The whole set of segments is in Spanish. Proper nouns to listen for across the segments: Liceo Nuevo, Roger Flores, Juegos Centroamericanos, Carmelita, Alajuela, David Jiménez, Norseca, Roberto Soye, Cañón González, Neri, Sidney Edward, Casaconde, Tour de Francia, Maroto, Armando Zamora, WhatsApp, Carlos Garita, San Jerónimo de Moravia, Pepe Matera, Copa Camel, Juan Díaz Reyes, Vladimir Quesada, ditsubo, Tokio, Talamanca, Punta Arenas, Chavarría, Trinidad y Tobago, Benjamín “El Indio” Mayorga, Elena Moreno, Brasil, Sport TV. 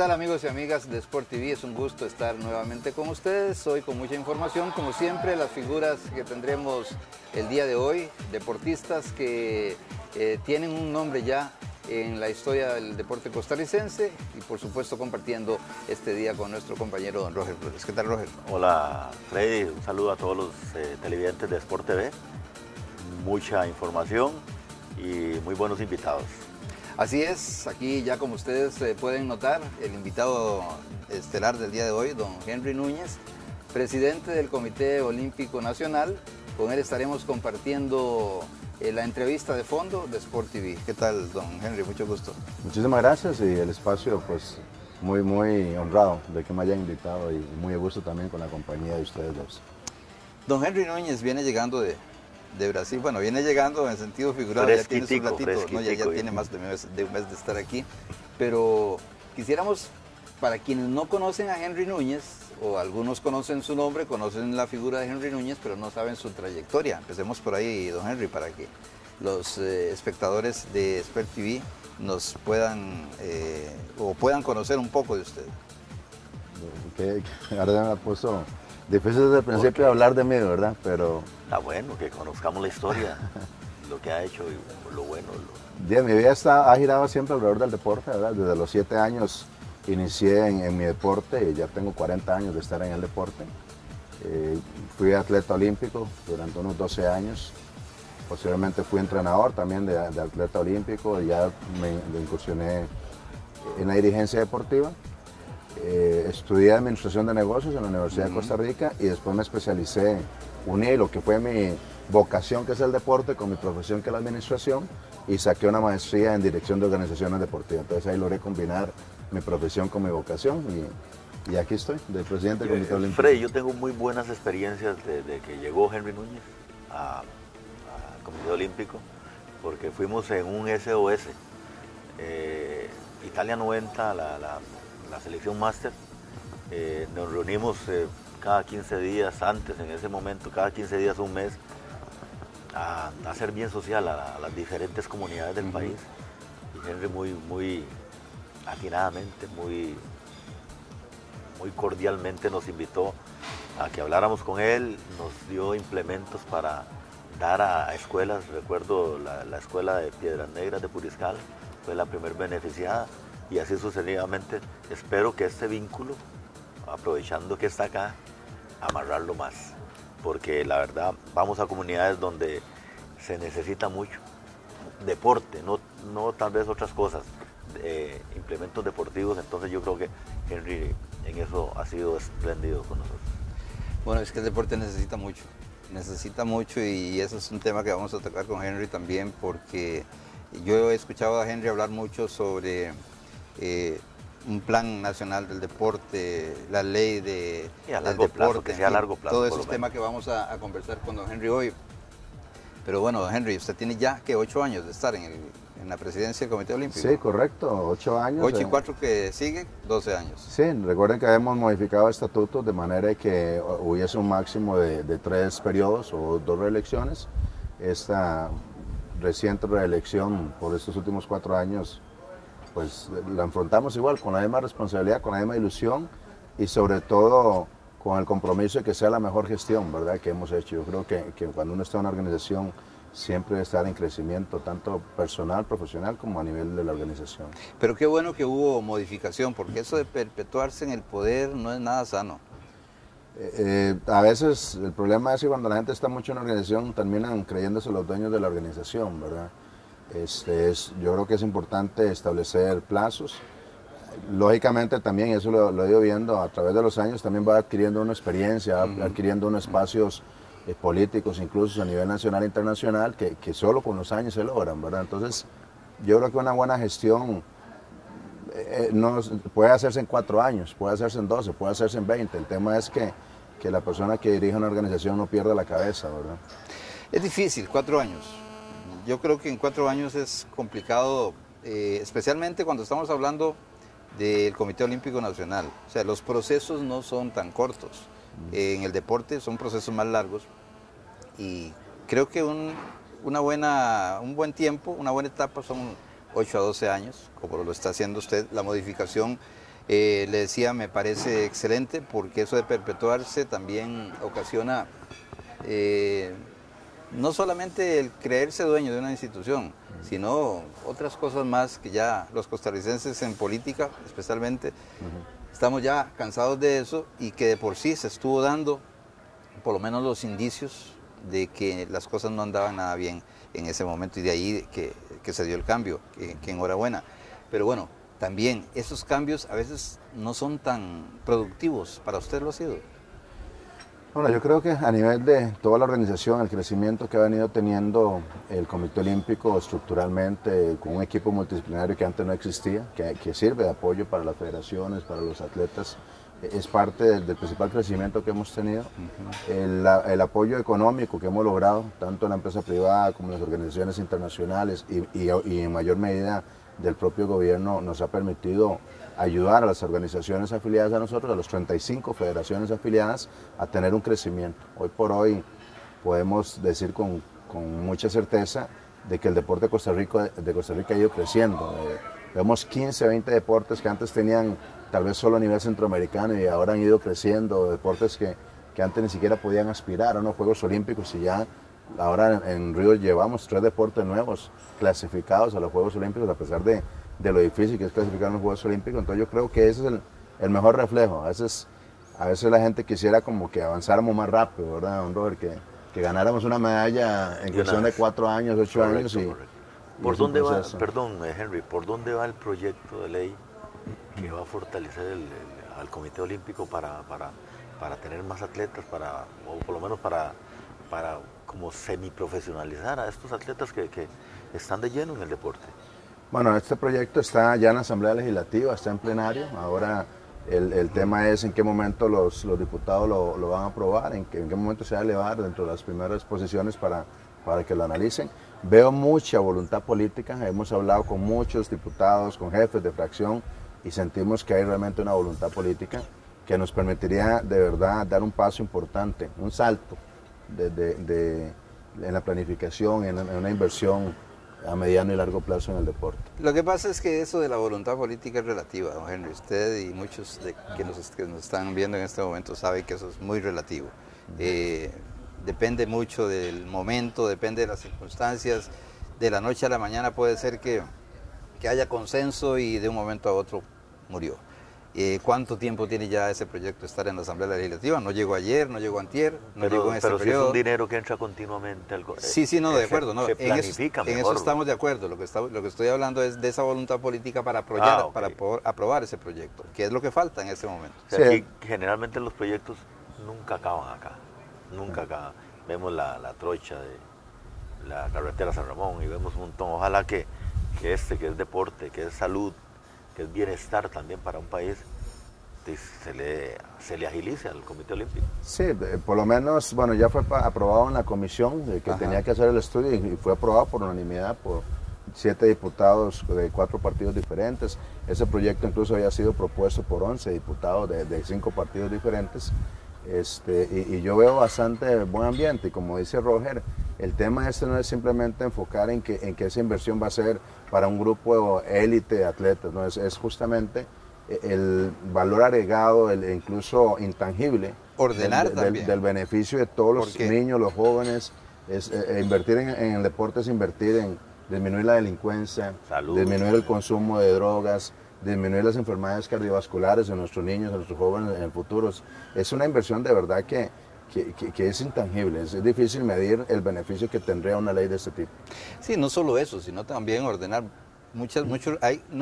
tal, amigos y amigas de Sport TV? Es un gusto estar nuevamente con ustedes, hoy con mucha información, como siempre, las figuras que tendremos el día de hoy, deportistas que tienen un nombre ya en la historia del deporte costarricense y por supuesto compartiendo este día con nuestro compañero don Roger Flores. ¿Qué tal, Roger? Hola, Freddy, un saludo a todos los televidentes de Sport TV, mucha información y muy buenos invitados. Así es, aquí ya como ustedes pueden notar, el invitado estelar del día de hoy, don Henry Núñez, presidente del Comité Olímpico Nacional. Con él estaremos compartiendo la entrevista de fondo de Sport TV. ¿Qué tal, don Henry? Mucho gusto. Muchísimas gracias, y el espacio, pues muy, muy honrado de que me hayan invitado y muy a gusto también con la compañía de ustedes dos. Don Henry Núñez viene llegando de Brasil, bueno, viene llegando en sentido figurado, ya tiene su ratito, ¿no? ya tiene más de un mes de estar aquí, pero quisiéramos, para quienes no conocen a Henry Núñez, o algunos conocen su nombre, conocen la figura de Henry Núñez, pero no saben su trayectoria. Empecemos por ahí, don Henry, para que los espectadores de Sport TV nos puedan, o puedan conocer un poco de usted. Okay. Ahora me ha puesto difícil desde el principio hablar de mí, ¿verdad? Pero está bueno que conozcamos la historia, lo que ha hecho y lo bueno. Mi vida ha girado siempre alrededor del deporte, ¿verdad? Desde los 7 años inicié en mi deporte, ya tengo 40 años de estar en el deporte. Fui atleta olímpico durante unos 12 años. Posteriormente fui entrenador también de atleta olímpico, y ya me incursioné en la dirigencia deportiva. Estudié administración de negocios en la Universidad de Costa Rica y después me especialicé, uní lo que fue mi vocación, que es el deporte, con mi profesión, que es la administración, y saqué una maestría en dirección de organizaciones deportivas. Entonces ahí logré combinar mi profesión con mi vocación y aquí estoy, de presidente del Comité Olímpico. Freddy, yo tengo muy buenas experiencias desde que llegó Henry Núñez al Comité Olímpico, porque fuimos en un SOS, Italia 90, la selección máster. Nos reunimos cada 15 días antes, en ese momento, cada 15 días, un mes, a hacer bien social a las diferentes comunidades del país. Y Henry muy atinadamente, muy cordialmente nos invitó a que habláramos con él, nos dio implementos para dar a escuelas. Recuerdo la escuela de Piedras Negras de Puriscal, fue la primer beneficiada, y así sucesivamente. Espero que este vínculo, aprovechando que está acá, amarrarlo más, porque la verdad vamos a comunidades donde se necesita mucho deporte, no tal vez otras cosas, implementos deportivos. Entonces yo creo que Henry en eso ha sido espléndido con nosotros. Bueno, es que el deporte necesita mucho, y eso es un tema que vamos a tocar con Henry también, porque yo he escuchado a Henry hablar mucho sobre un plan nacional del deporte, la ley del deporte, todos esos temas que vamos a conversar con don Henry hoy. Pero bueno, don Henry, usted tiene ya que 8 años de estar en la presidencia del Comité Olímpico. Sí, correcto, 8 años. 8 y 4 que sigue, 12 años. Sí, recuerden que habíamos modificado estatutos de manera que hubiese un máximo de 3 periodos o 2 reelecciones. Esta reciente reelección por estos últimos 4 años, pues la enfrentamos igual, con la misma responsabilidad, con la misma ilusión y sobre todo con el compromiso de que sea la mejor gestión, ¿verdad?, que hemos hecho. Yo creo que cuando uno está en una organización siempre debe estar en crecimiento, tanto personal, profesional, como a nivel de la organización. Pero qué bueno que hubo modificación, porque eso de perpetuarse en el poder no es nada sano. A veces el problema es que cuando la gente está mucho en una organización terminan creyéndose los dueños de la organización, ¿verdad? Yo creo que es importante establecer plazos. Lógicamente también, eso lo he ido viendo a través de los años, también va adquiriendo una experiencia, adquiriendo unos espacios políticos, incluso a nivel nacional e internacional, que solo con los años se logran, ¿verdad? Entonces yo creo que una buena gestión no puede hacerse en 4 años, puede hacerse en 12, puede hacerse en 20. El tema es que la persona que dirige una organización no pierda la cabeza, ¿verdad? Es difícil, 4 años. Yo creo que en 4 años es complicado, especialmente cuando estamos hablando del Comité Olímpico Nacional. O sea, los procesos no son tan cortos. En el deporte son procesos más largos, y creo que un buen tiempo, una buena etapa son 8 a 12 años, como lo está haciendo usted. La modificación Le decía, me parece excelente, porque eso de perpetuarse también ocasiona no solamente el creerse dueño de una institución, sino otras cosas más que ya los costarricenses en política, especialmente, estamos ya cansados de eso, y que de por sí se estuvo dando por lo menos los indicios de que las cosas no andaban nada bien en ese momento, y de ahí que se dio el cambio, que enhorabuena. Pero bueno, también esos cambios a veces no son tan productivos. ¿Para usted lo ha sido? Bueno, yo creo que a nivel de toda la organización, el crecimiento que ha venido teniendo el Comité Olímpico estructuralmente, con un equipo multidisciplinario que antes no existía, que sirve de apoyo para las federaciones, para los atletas, es parte del principal crecimiento que hemos tenido. El apoyo económico que hemos logrado, tanto en la empresa privada como en las organizaciones internacionales y en mayor medida del propio gobierno, nos ha permitido ayudar a las organizaciones afiliadas a nosotros, a los 35 federaciones afiliadas, a tener un crecimiento. Hoy por hoy podemos decir con mucha certeza de que el deporte de Costa Rica ha ido creciendo. Vemos 15, 20 deportes que antes tenían tal vez solo a nivel centroamericano y ahora han ido creciendo, deportes que antes ni siquiera podían aspirar a unos Juegos Olímpicos, y ya ahora en Río llevamos 3 deportes nuevos clasificados a los Juegos Olímpicos, a pesar de lo difícil que es clasificar a los Juegos Olímpicos. Entonces yo creo que ese es el mejor reflejo. A veces la gente quisiera como que avanzáramos más rápido, ¿verdad, don Robert? Que ganáramos una medalla en cuestión de 4 años, 8 años. ¿Por dónde va, perdón, Henry, por dónde va el proyecto de ley que va a fortalecer al Comité Olímpico para tener más atletas, o por lo menos para como semiprofesionalizar a estos atletas que están de lleno en el deporte? Bueno, este proyecto está ya en la Asamblea Legislativa, está en plenario. Ahora el tema es en qué momento los diputados lo van a aprobar, en qué momento se va a elevar dentro de las primeras posiciones para que lo analicen. Veo mucha voluntad política, hemos hablado con muchos diputados, con jefes de fracción, y sentimos que hay realmente una voluntad política que nos permitiría de verdad dar un paso importante, un salto en la planificación, en una inversión a mediano y largo plazo en el deporte. Lo que pasa es que eso de la voluntad política es relativa, don Henry. Usted y muchos que nos están viendo en este momento saben que eso es muy relativo. Depende mucho del momento, depende de las circunstancias. De la noche a la mañana puede ser que haya consenso y de un momento a otro murió. ¿Cuánto tiempo tiene ya ese proyecto de estar en la Asamblea Legislativa? No llegó ayer, no llegó antier, no llegó en este periodo. Pero si es un dinero que entra continuamente al gobierno. Sí, sí, no, de acuerdo. No, en eso estamos de acuerdo. Lo que estoy hablando es de esa voluntad política para poder aprobar ese proyecto, que es lo que falta en este momento. O sea, sí. Generalmente los proyectos nunca acaban acá. Nunca acá. Vemos la trocha de la carretera San Ramón y vemos un montón. Ojalá que es deporte, que es salud, que es bienestar también para un país, se le agilice al Comité Olímpico. Sí, por lo menos, bueno, ya fue aprobado en la comisión que tenía que hacer el estudio, y fue aprobado por unanimidad por 7 diputados de 4 partidos diferentes. Ese proyecto incluso había sido propuesto por 11 diputados de 5 partidos diferentes. Y yo veo bastante buen ambiente, y como dice Roger, el tema no es simplemente enfocar en que esa inversión va a ser para un grupo élite de atletas, ¿no? Es justamente el valor agregado, el incluso intangible, ordenar del beneficio de todos los niños, los jóvenes. Invertir en el deporte es invertir en disminuir la delincuencia, salud, disminuir el consumo de drogas, disminuir las enfermedades cardiovasculares en nuestros niños, en nuestros jóvenes, en el futuro. Es una inversión de verdad que es intangible. Es difícil medir el beneficio que tendría una ley de este tipo. Sí, no solo eso, sino también ordenar. No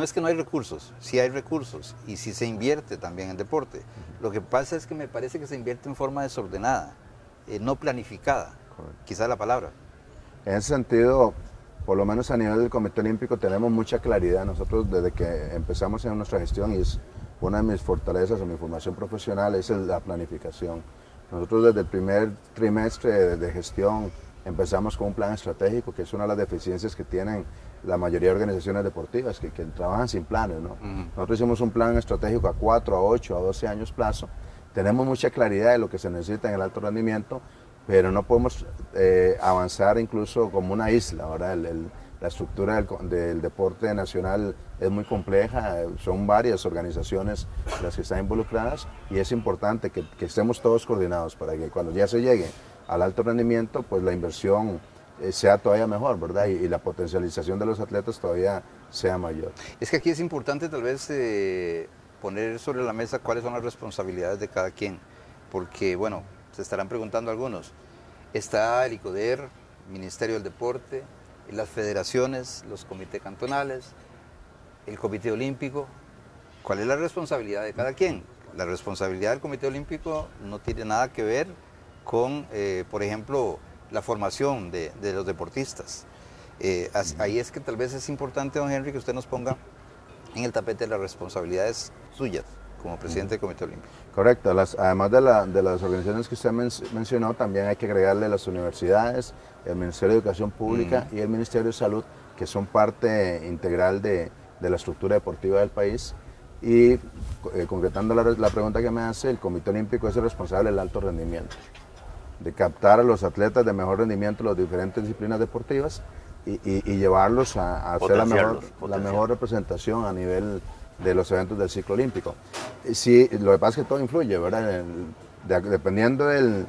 es que no hay recursos, sí hay recursos, y sí se invierte también en deporte. Lo que pasa es que me parece que se invierte en forma desordenada, no planificada, quizás la palabra. En ese sentido, por lo menos a nivel del Comité Olímpico tenemos mucha claridad. Nosotros desde que empezamos en nuestra gestión, y es una de mis fortalezas en mi formación profesional, es la planificación. Nosotros desde el primer trimestre de gestión empezamos con un plan estratégico, que es una de las deficiencias que tienen la mayoría de organizaciones deportivas, que trabajan sin planes, ¿no? Nosotros hicimos un plan estratégico a 4, a 8, a 12 años plazo. Tenemos mucha claridad de lo que se necesita en el alto rendimiento, pero no podemos avanzar incluso como una isla. Ahora, La estructura del deporte nacional es muy compleja, son varias organizaciones las que están involucradas y es importante que estemos todos coordinados para que cuando ya se llegue al alto rendimiento, pues la inversión sea todavía mejor, ¿verdad? Y la potencialización de los atletas todavía sea mayor. Es que aquí es importante tal vez poner sobre la mesa cuáles son las responsabilidades de cada quien, porque bueno, se estarán preguntando algunos, está el ICODER, Ministerio del Deporte, las federaciones, los comités cantonales, el Comité Olímpico. ¿Cuál es la responsabilidad de cada quien? La responsabilidad del Comité Olímpico no tiene nada que ver con, por ejemplo, la formación de los deportistas. Ahí es que tal vez es importante, don Henry, que usted nos ponga en el tapete las responsabilidades suyas como presidente del Comité Olímpico. Correcto, además de las organizaciones que usted mencionó, también hay que agregarle las universidades, el Ministerio de Educación Pública y el Ministerio de Salud, que son parte integral de la estructura deportiva del país. Y concretando la pregunta que me hace, el Comité Olímpico es el responsable del alto rendimiento, de captar a los atletas de mejor rendimiento en las diferentes disciplinas deportivas y llevarlos a hacer la mejor representación a nivel de los eventos del ciclo olímpico. Sí, lo que pasa es que todo influye, ¿verdad? Dependiendo de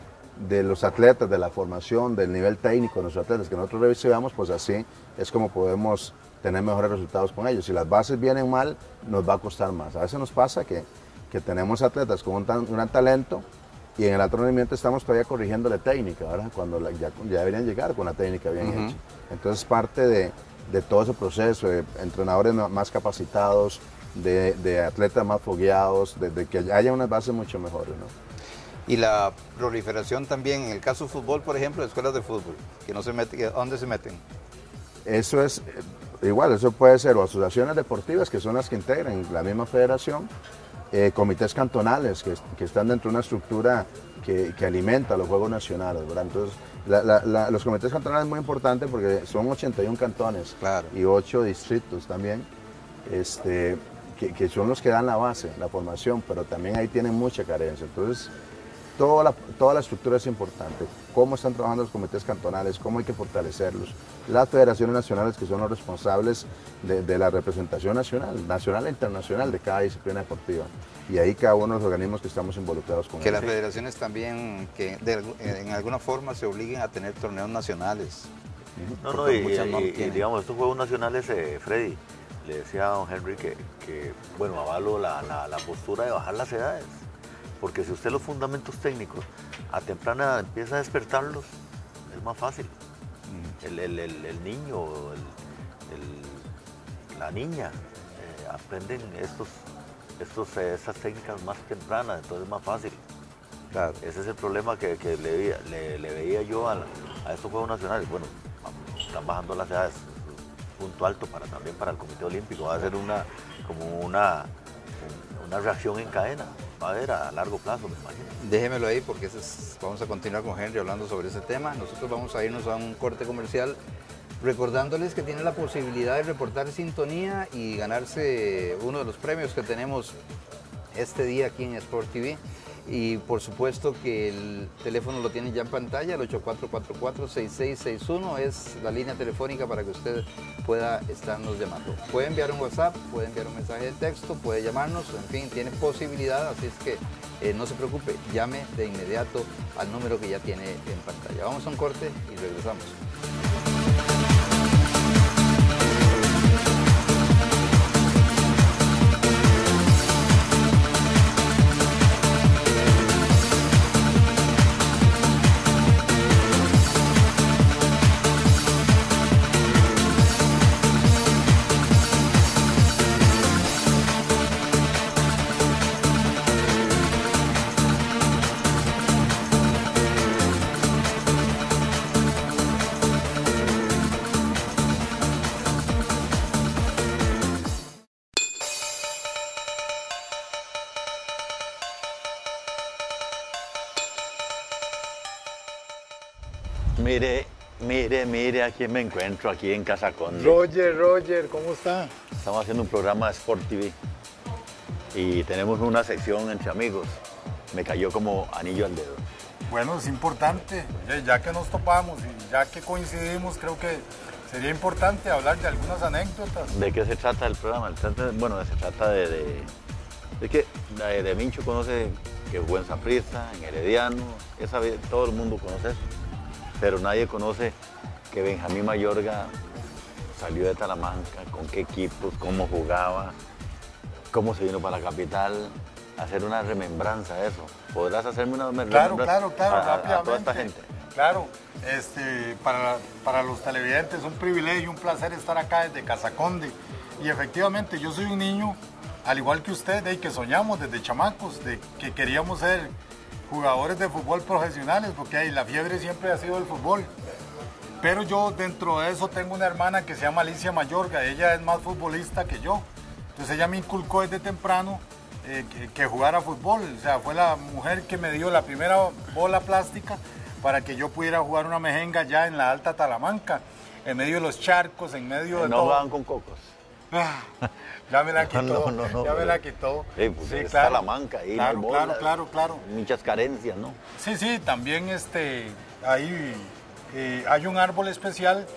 los atletas, de la formación, del nivel técnico de los atletas que nosotros revisamos, pues así es como podemos tener mejores resultados con ellos. Si las bases vienen mal, nos va a costar más. A veces nos pasa que tenemos atletas con un gran talento y en el alto rendimiento estamos todavía corrigiendo la técnica, ¿verdad? Cuando ya deberían llegar con la técnica bien hecha. Entonces parte de todo ese proceso, de entrenadores más capacitados, de atletas más fogueados, de que haya unas bases mucho mejores, ¿no? Y la proliferación también, en el caso de fútbol, por ejemplo, de escuelas de fútbol, que no se meten, ¿dónde se meten? Eso es, igual, eso puede ser o asociaciones deportivas, que son las que integran la misma federación, comités cantonales, que están dentro de una estructura que alimenta los Juegos Nacionales, ¿verdad? Entonces, los comités cantonales es muy importante porque son 81 cantones y 8 distritos también, que son los que dan la base, la formación, pero también ahí tienen mucha carencia. Entonces, toda la estructura es importante. Cómo están trabajando los comités cantonales, cómo hay que fortalecerlos. Las federaciones nacionales, que son los responsables de la representación nacional e internacional de cada disciplina deportiva. Y ahí cada uno de los organismos que estamos involucrados con ellos. Que las federaciones también, en alguna forma, se obliguen a tener torneos nacionales. Y digamos, estos Juegos Nacionales, Freddy, le decía a don Henry que bueno, avalo la postura de bajar las edades. Porque si usted los fundamentos técnicos a temprana edad empieza a despertarlos, es más fácil. El niño, la niña aprenden estas técnicas más tempranas, entonces es más fácil. Claro. Ese es el problema que le veía yo a estos Juegos Nacionales. Bueno, están bajando las edades, punto alto también para el Comité Olímpico. Va a ser como una reacción en cadena. Va a haber a largo plazo, me imagino. Déjemelo ahí porque vamos a continuar con Henry hablando sobre ese tema. Nosotros vamos a irnos a un corte comercial recordándoles que tienen la posibilidad de reportar sintonía y ganarse uno de los premios que tenemos este día aquí en Sport TV. Y por supuesto que el teléfono lo tienen ya en pantalla, el 8444-6661 es la línea telefónica para que usted pueda estarnos llamando. Puede enviar un WhatsApp, puede enviar un mensaje de texto, puede llamarnos, en fin, tiene posibilidad, así es que no se preocupe, llame de inmediato al número que ya tiene en pantalla. Vamos a un corte y regresamos. Mire a quién me encuentro aquí en Casaconde. Roger, ¿cómo está? Estamos haciendo un programa de Sport TV y tenemos una sección entre amigos. Me cayó como anillo al dedo. Bueno, es importante, ya que nos topamos y ya que coincidimos, creo que Sería importante hablar de algunas anécdotas. ¿De qué se trata el programa? Bueno, se trata de que Mincho conoce que jugó en Saprissa, en Herediano, todo el mundo conoce eso, pero nadie conoce que Benjamín Mayorga salió de Talamanca, con qué equipos, cómo jugaba, cómo se vino para la capital. Hacer una remembranza de eso. ¿Podrás hacerme una remembranza? Claro, rápidamente. A toda esta gente. Claro, para los televidentes es un privilegio, un placer estar acá desde Casaconde. Y efectivamente yo soy un niño, al igual que usted, de que soñamos desde chamacos, de que queríamos ser jugadores de fútbol profesionales, porque ahí la fiebre siempre ha sido el fútbol. Pero yo dentro de eso tengo una hermana que se llama Alicia Mayorga, ella es más futbolista que yo. Entonces ella me inculcó desde temprano que jugara fútbol, o sea, fue la mujer que me dio la primera bola plástica para que yo pudiera jugar una mejenga ya en la alta Talamanca, en medio de los charcos, en medio de todo. No jugaban con cocos. Ya me la quitó, ya me la quitó. Pues sí, es claro, Talamanca, ahí claro, bola, claro. Muchas carencias, ¿no? Sí, sí, también ahí hay un árbol especial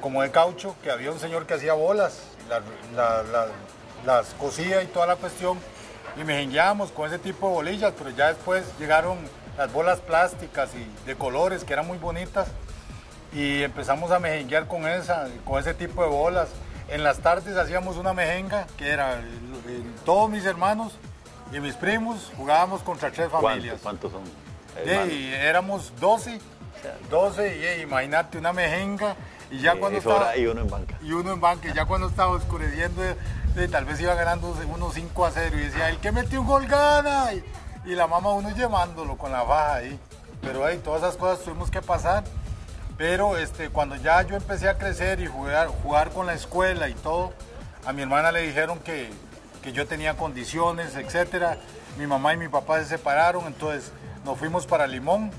como de caucho, que había un señor que hacía bolas, las cosía y toda la cuestión, y mejengueábamos con ese tipo de bolillas, pero ya después llegaron las bolas plásticas y de colores que eran muy bonitas, y empezamos a mejenguear con ese tipo de bolas. En las tardes hacíamos una mejenga que era todos mis hermanos y mis primos jugábamos contra tres familias. ¿Cuántos son? Y éramos 12, y imagínate una mejenga, y ya cuando estaba, y uno en banca. Y uno en banca, y ya cuando estaba oscureciendo, tal vez iba ganando unos 5-0 y decía, el que metió un gol gana, y la mamá uno llevándolo con la baja ahí, pero ahí todas esas cosas tuvimos que pasar. Pero cuando ya yo empecé a crecer y jugar con la escuela y todo, a mi hermana le dijeron que yo tenía condiciones, etcétera. Mi mamá y mi papá se separaron, entonces nos fuimos para Limón,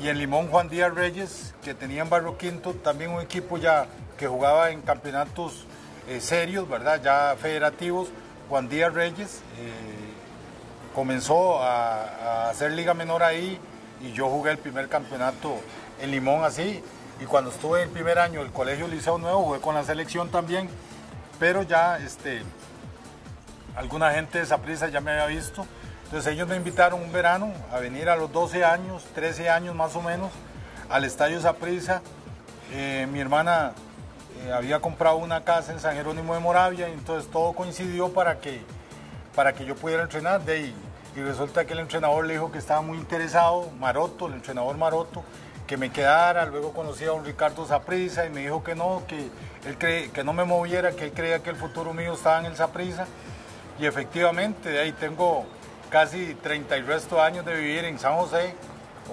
y en Limón Juan Díaz Reyes, que tenía en Barrio Quinto también un equipo ya que jugaba en campeonatos serios, ¿verdad? Ya federativos. Juan Díaz Reyes comenzó a hacer liga menor ahí, y yo jugué el primer campeonato en Limón así, y cuando estuve en el primer año del Colegio Liceo Nuevo jugué con la selección también, pero ya alguna gente de Saprissa ya me había visto, entonces ellos me invitaron un verano a venir a los 12 años, 13 años más o menos, al Estadio Saprissa. Mi hermana había comprado una casa en San Jerónimo de Moravia, y entonces todo coincidió para que yo pudiera entrenar de ahí. Y resulta que el entrenador le dijo que estaba muy interesado, Maroto, el entrenador Maroto, que me quedara. Luego conocí a don Ricardo Saprisa y me dijo que no, que no me moviera, que él creía que el futuro mío estaba en el Saprissa. Y efectivamente, de ahí tengo casi 30 y resto de años de vivir en San José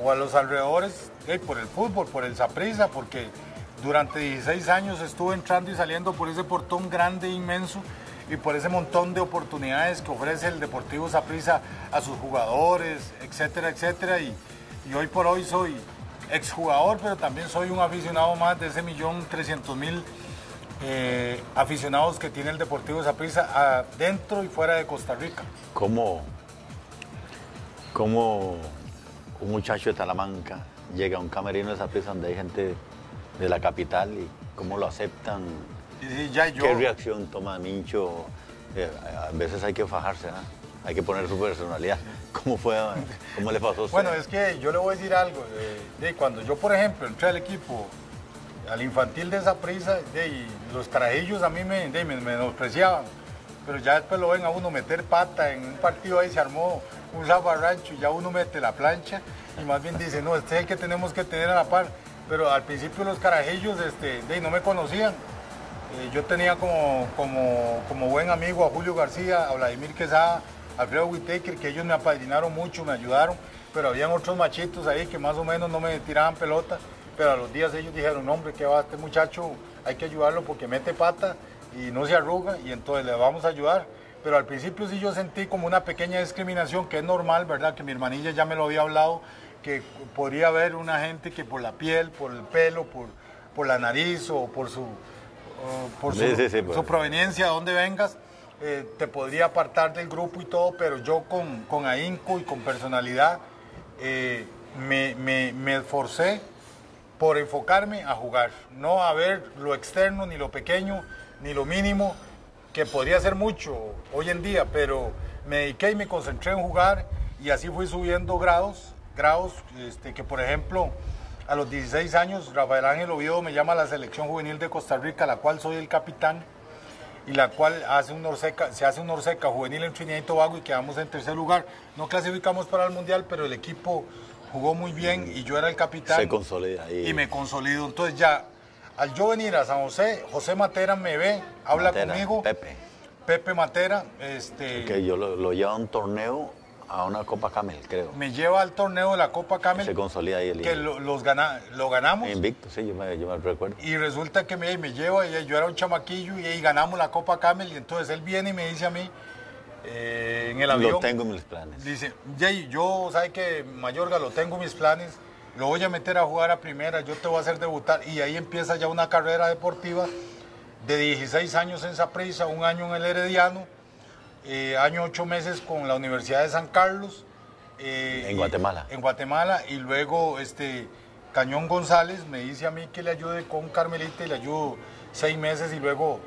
o a los alrededores, por el fútbol, por el Saprissa, porque durante 16 años estuve entrando y saliendo por ese portón grande e inmenso, y por ese montón de oportunidades que ofrece el Deportivo Saprissa a sus jugadores, etcétera, etcétera. Y hoy por hoy soy exjugador, pero también soy un aficionado más de ese 1.300.000 aficionados que tiene el Deportivo Saprissa dentro y fuera de Costa Rica. ¿Cómo un muchacho de Talamanca llega a un camerino de Saprissa donde hay gente de la capital, y cómo lo aceptan? Sí, ya yo... ¿Qué reacción toma Mincho? A veces hay que fajarse, ¿no? Hay que poner su personalidad. ¿Cómo le pasó a usted? Bueno, es que yo le voy a decir algo. Cuando yo, por ejemplo, entré al equipo, al infantil de Saprissa, los carajillos a mí me menospreciaban, pero ya después lo ven a uno meter pata en un partido, ahí se armó un zafarrancho, y ya uno mete la plancha, y más bien dice, no, este es el que tenemos que tener a la par. Pero al principio los carajillos no me conocían. Yo tenía como buen amigo a Julio García, a Vladimir Quesada, a Alfredo Whittaker, que ellos me apadrinaron mucho, me ayudaron, pero habían otros machitos ahí que más o menos no me tiraban pelota, pero a los días ellos dijeron, hombre, qué va, este muchacho hay que ayudarlo porque mete pata y no se arruga, y entonces le vamos a ayudar. Pero al principio sí yo sentí como una pequeña discriminación, que es normal, ¿verdad? Que mi hermanilla ya me lo había hablado, que podría haber una gente que por la piel, por el pelo, por la nariz, o por su proveniencia, de donde vengas, te podría apartar del grupo y todo, pero yo con ahínco y con personalidad me esforcé por enfocarme a jugar, no a ver lo externo, ni lo pequeño, ni lo mínimo, que podría ser mucho hoy en día, pero me dediqué y me concentré en jugar y así fui subiendo grados, que por ejemplo a los 16 años Rafael Ángel Oviedo me llama a la selección juvenil de Costa Rica, la cual soy el capitán y la cual se hace un Norseca juvenil en Trinidad y Tobago y quedamos en tercer lugar. No clasificamos para el Mundial, pero el equipo jugó muy bien y yo era el capitán. Se consolida ahí. Y me consolido. Entonces ya, al yo venir a San José, José Matera me ve, habla conmigo. Pepe Matera. Que yo lo llevo a un torneo, a una Copa Camel, creo. Me lleva al torneo de la Copa Camel. Se consolida ahí el... Que lo ganamos. Invicto, sí, yo me recuerdo. Y resulta que me lleva, y yo era un chamaquillo, y ganamos la Copa Camel, y entonces él viene y me dice a mí, en el avión. Lo tengo en mis planes. Dice, Jay, yo, ¿sabes qué, Mayorga? Lo tengo en mis planes, lo voy a meter a jugar a primera, yo te voy a hacer debutar. Y ahí empieza ya una carrera deportiva de 16 años en Saprissa, un año en el Herediano, año 8 meses con la Universidad de San Carlos. En Guatemala. En Guatemala, y luego Cañón González me dice a mí que le ayude con Carmelita y le ayudo 6 meses y luego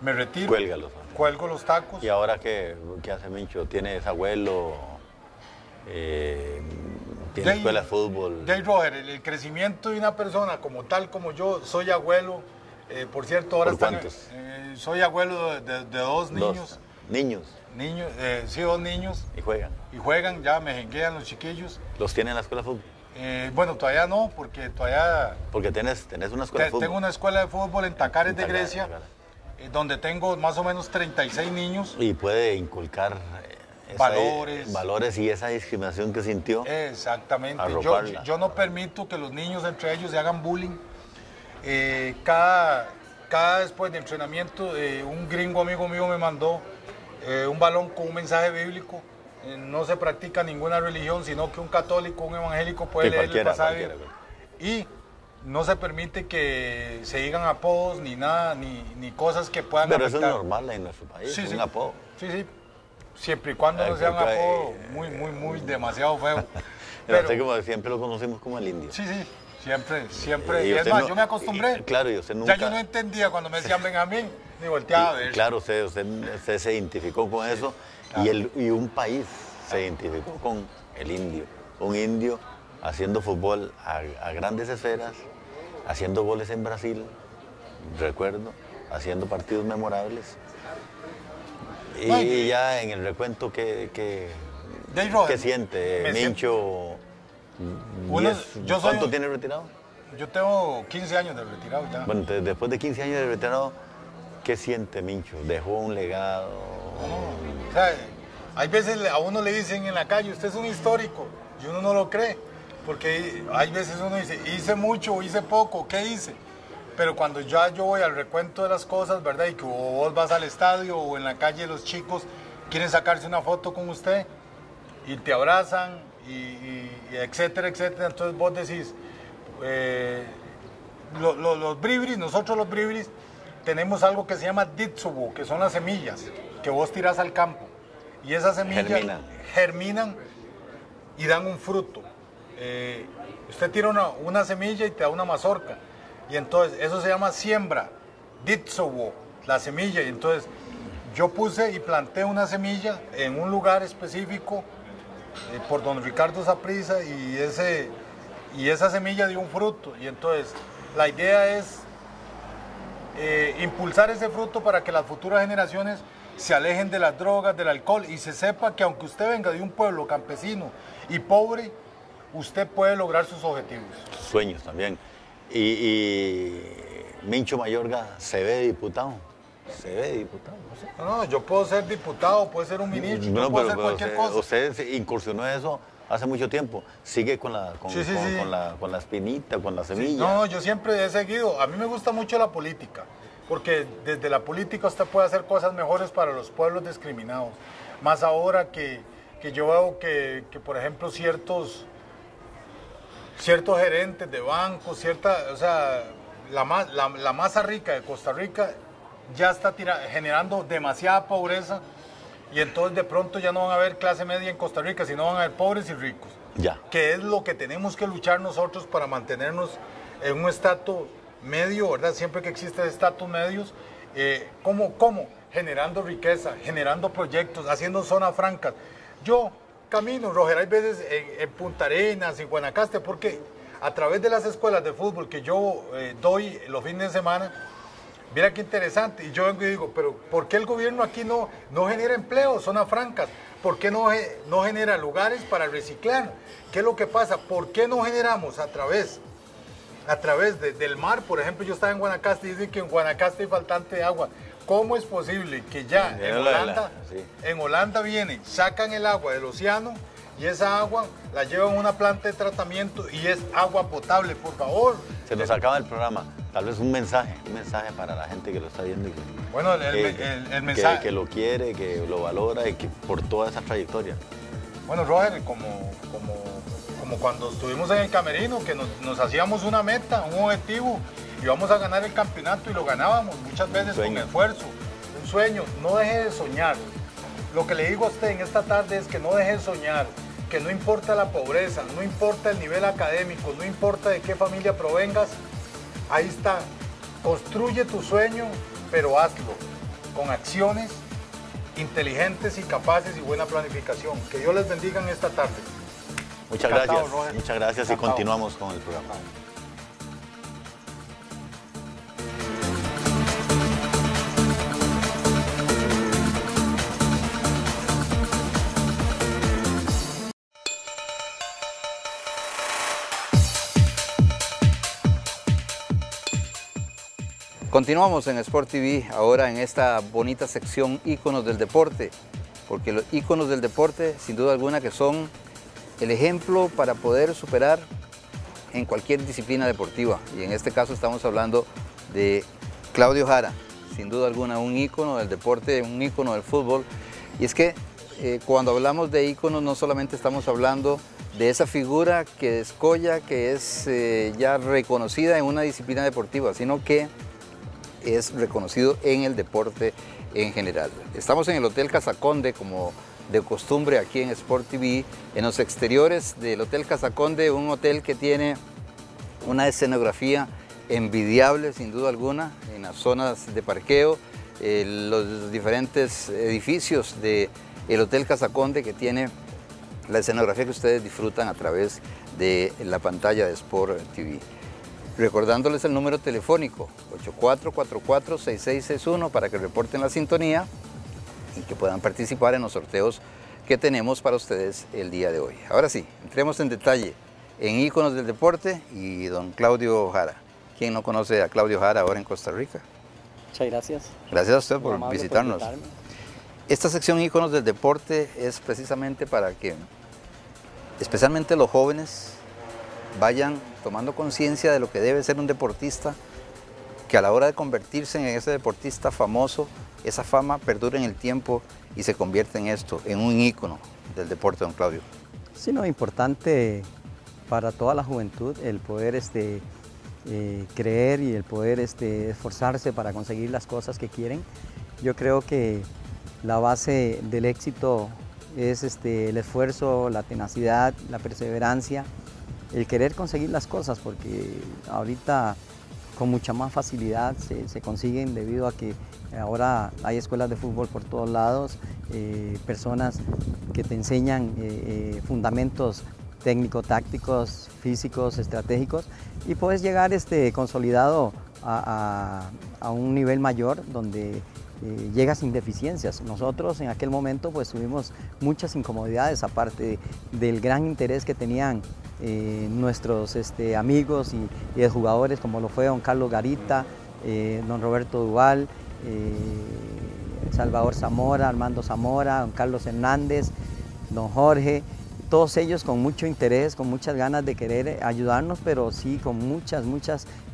me retiro. Cuélgalos. Cuelgo los tacos. ¿Y ahora qué hace Mincho? ¿Tienes abuelo? ¿Tienes escuela de fútbol? Jay Roger, el crecimiento de una persona como tal, como yo, soy abuelo. Por cierto, ahora están... soy abuelo de 2 niños. ¿Niños? Sí, 2 niños. ¿Y juegan? Y juegan, ya me jenguean los chiquillos. ¿Los tienen en la escuela de fútbol? Bueno, todavía no, porque todavía... Porque tenés una escuela de fútbol. Tengo una escuela de fútbol en Tacares de Grecia. Donde tengo más o menos 36 niños. Y puede inculcar valores y esa discriminación que sintió. Exactamente. Yo no permito que los niños entre ellos se hagan bullying. Cada después de entrenamiento, un gringo amigo mío me mandó un balón con un mensaje bíblico. No se practica ninguna religión, sino que un católico, un evangélico puede leer el pasaje. Y no se permite que se digan apodos ni nada, ni cosas que puedan afectar. Pero eso es normal en nuestro país, sí, un apodo. Sí, sí, siempre y cuando no sean apodos muy demasiado feos. Pero siempre lo conocemos como el indio. Sí, sí, siempre. Y es más, yo me acostumbré. Claro, yo nunca... Ya yo no entendía cuando me decían Benjamín, ni volteaba a ver. Claro, usted se identificó con eso, claro. y un país se identificó con el indio. Un indio haciendo fútbol a grandes esferas, haciendo goles en Brasil, recuerdo, haciendo partidos memorables. Y Ay, ya en el recuento, ¿qué siente, Mincho? ¿Cuánto tiene retirado? Yo tengo 15 años de retirado ya. Bueno, después de 15 años de retirado, ¿qué siente, Mincho? ¿Dejó un legado? No, o sea, hay veces a uno le dicen en la calle, usted es un histórico, y uno no lo cree. Porque hay veces uno dice, hice mucho, hice poco, ¿qué hice? Pero cuando ya yo voy al recuento de las cosas, ¿verdad? Y que vos vas al estadio o en la calle los chicos quieren sacarse una foto con usted y te abrazan, y etcétera, etcétera. Entonces vos decís, nosotros los bribris tenemos algo que se llama ditsubo, que son las semillas que vos tirás al campo. Y esas semillas germinan y dan un fruto. Usted tira una semilla y te da una mazorca, y entonces eso se llama siembra, ditsobo, la semilla. Y entonces yo puse y planté una semilla en un lugar específico por don Ricardo Saprisa, y esa semilla dio un fruto, y entonces la idea es impulsar ese fruto para que las futuras generaciones se alejen de las drogas, del alcohol, y se sepa que aunque usted venga de un pueblo campesino y pobre, usted puede lograr sus objetivos. Sueños también. ¿Y Mincho Mayorga se ve diputado? ¿Se ve diputado? No sé. No, yo puedo ser diputado, puedo ser un ministro, puedo ser cualquier cosa. Usted incursionó eso hace mucho tiempo. ¿Sigue con la espinita, con la semilla? Sí. No, yo siempre he seguido. A mí me gusta mucho la política, porque desde la política usted puede hacer cosas mejores para los pueblos discriminados. Más ahora que yo veo que por ejemplo, ciertos gerentes de bancos, la masa rica de Costa Rica ya está generando demasiada pobreza, y entonces de pronto ya no van a haber clase media en Costa Rica, sino van a haber pobres y ricos. Ya. Que es lo que tenemos que luchar nosotros para mantenernos en un estatus medio, ¿verdad? Siempre que existen estatus medios, ¿cómo? Generando riqueza, generando proyectos, haciendo zonas francas. Yo camino, Roger, hay veces en Punta Arenas, en Guanacaste, porque a través de las escuelas de fútbol que yo doy los fines de semana, mira qué interesante, y yo vengo y digo, pero ¿por qué el gobierno aquí no genera empleo, zonas francas? ¿Por qué no genera lugares para reciclar? ¿Qué es lo que pasa? ¿Por qué no generamos a través del mar? Por ejemplo, yo estaba en Guanacaste y dicen que en Guanacaste hay faltante de agua. ¿Cómo es posible que ya en Holanda vienen, sacan el agua del océano y esa agua la llevan a una planta de tratamiento y es agua potable? Por favor. Se nos acaba el programa. Tal vez un mensaje para la gente que lo está viendo. Y que, bueno, el mensaje. Que lo quiere, que lo valora y que por toda esa trayectoria. Bueno, Roger, como cuando estuvimos en el camerino, que nos hacíamos una meta, un objetivo, íbamos a ganar el campeonato y lo ganábamos muchas veces con esfuerzo, un sueño. No deje de soñar. Lo que le digo a usted en esta tarde es que no deje de soñar, que no importa la pobreza, no importa el nivel académico, no importa de qué familia provengas, ahí está, construye tu sueño, pero hazlo con acciones inteligentes y capaces y buena planificación. Que Dios les bendiga en esta tarde. Muchas gracias, Roger. Muchas gracias y continuamos con el programa. Continuamos en Sport TV, ahora en esta bonita sección Íconos del Deporte, porque los íconos del deporte, sin duda alguna, que son el ejemplo para poder superar en cualquier disciplina deportiva. Y en este caso estamos hablando de Claudio Jara, sin duda alguna, un ícono del deporte, un ícono del fútbol. Y es que cuando hablamos de íconos, no solamente estamos hablando de esa figura que descolla, que es ya reconocida en una disciplina deportiva, sino que es reconocido en el deporte en general. Estamos en el Hotel Casaconde, como de costumbre aquí en Sport TV, en los exteriores del Hotel Casaconde, un hotel que tiene una escenografía envidiable, sin duda alguna, en las zonas de parqueo, los diferentes edificios del Hotel Casaconde, que tiene la escenografía que ustedes disfrutan a través de la pantalla de Sport TV. Recordándoles el número telefónico 8444-6661 para que reporten la sintonía y que puedan participar en los sorteos que tenemos para ustedes el día de hoy. Ahora sí, entremos en detalle en Íconos del Deporte y don Claudio Jara. ¿Quién no conoce a Claudio Jara ahora en Costa Rica? Muchas gracias. Gracias a usted por visitarnos. Esta sección Íconos del Deporte es precisamente para que especialmente los jóvenes vayan tomando conciencia de lo que debe ser un deportista, que a la hora de convertirse en ese deportista famoso, esa fama perdura en el tiempo y se convierte en esto, en un ícono del deporte, don Claudio. Sí, no, importante para toda la juventud el poder creer y el poder esforzarse para conseguir las cosas que quieren. Yo creo que la base del éxito es el esfuerzo, la tenacidad, la perseverancia, el querer conseguir las cosas, porque ahorita con mucha más facilidad se consiguen debido a que ahora hay escuelas de fútbol por todos lados, personas que te enseñan fundamentos técnico-tácticos, físicos, estratégicos, y puedes llegar consolidado a un nivel mayor donde llega sin deficiencias. Nosotros en aquel momento pues tuvimos muchas incomodidades, aparte del gran interés que tenían nuestros amigos y jugadores, como lo fue don Carlos Garita, don Roberto Duval, Salvador Zamora, Armando Zamora, don Carlos Hernández, don Jorge, todos ellos con mucho interés, con muchas ganas de querer ayudarnos, pero sí con muchas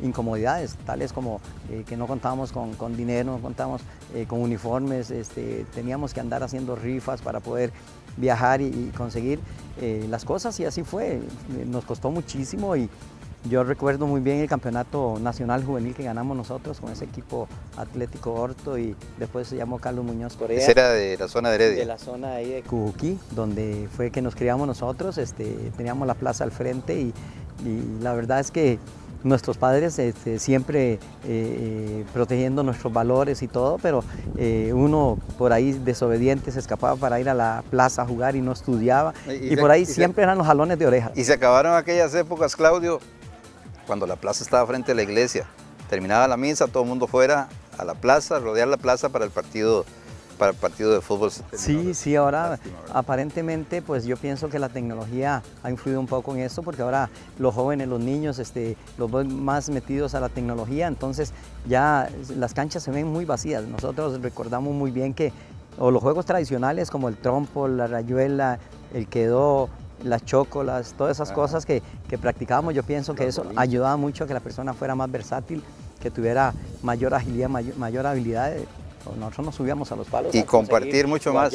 incomodidades, tales como que no contábamos con dinero, no contábamos con uniformes, teníamos que andar haciendo rifas para poder viajar y conseguir las cosas, y así fue. Nos costó muchísimo, y yo recuerdo muy bien el campeonato nacional juvenil que ganamos nosotros con ese equipo Atlético Orto, y después se llamó Carlos Muñoz Corea. Ese era de la zona de Heredia. De la zona ahí de Cujuquí, donde fue que nos criamos nosotros, teníamos la plaza al frente, y la verdad es que nuestros padres siempre protegiendo nuestros valores y todo, pero uno por ahí desobediente se escapaba para ir a la plaza a jugar y no estudiaba, y por ahí siempre eran los jalones de orejas. Y se acabaron aquellas épocas, Claudio, cuando la plaza estaba frente a la iglesia, terminaba la misa, todo el mundo fuera a la plaza, rodear la plaza para el partido de fútbol. Sí, sí, ahora aparentemente pues yo pienso que la tecnología ha influido un poco en eso, porque ahora los jóvenes, los niños, los ven más metidos a la tecnología, entonces ya las canchas se ven muy vacías. Nosotros recordamos muy bien que o los juegos tradicionales como el trompo, la rayuela, el quedó, las chocolas, todas esas cosas que practicábamos, yo pienso que eso ayudaba mucho a que la persona fuera más versátil, que tuviera mayor agilidad, mayor habilidad. Nosotros nos subíamos a los palos. Y compartir mucho más.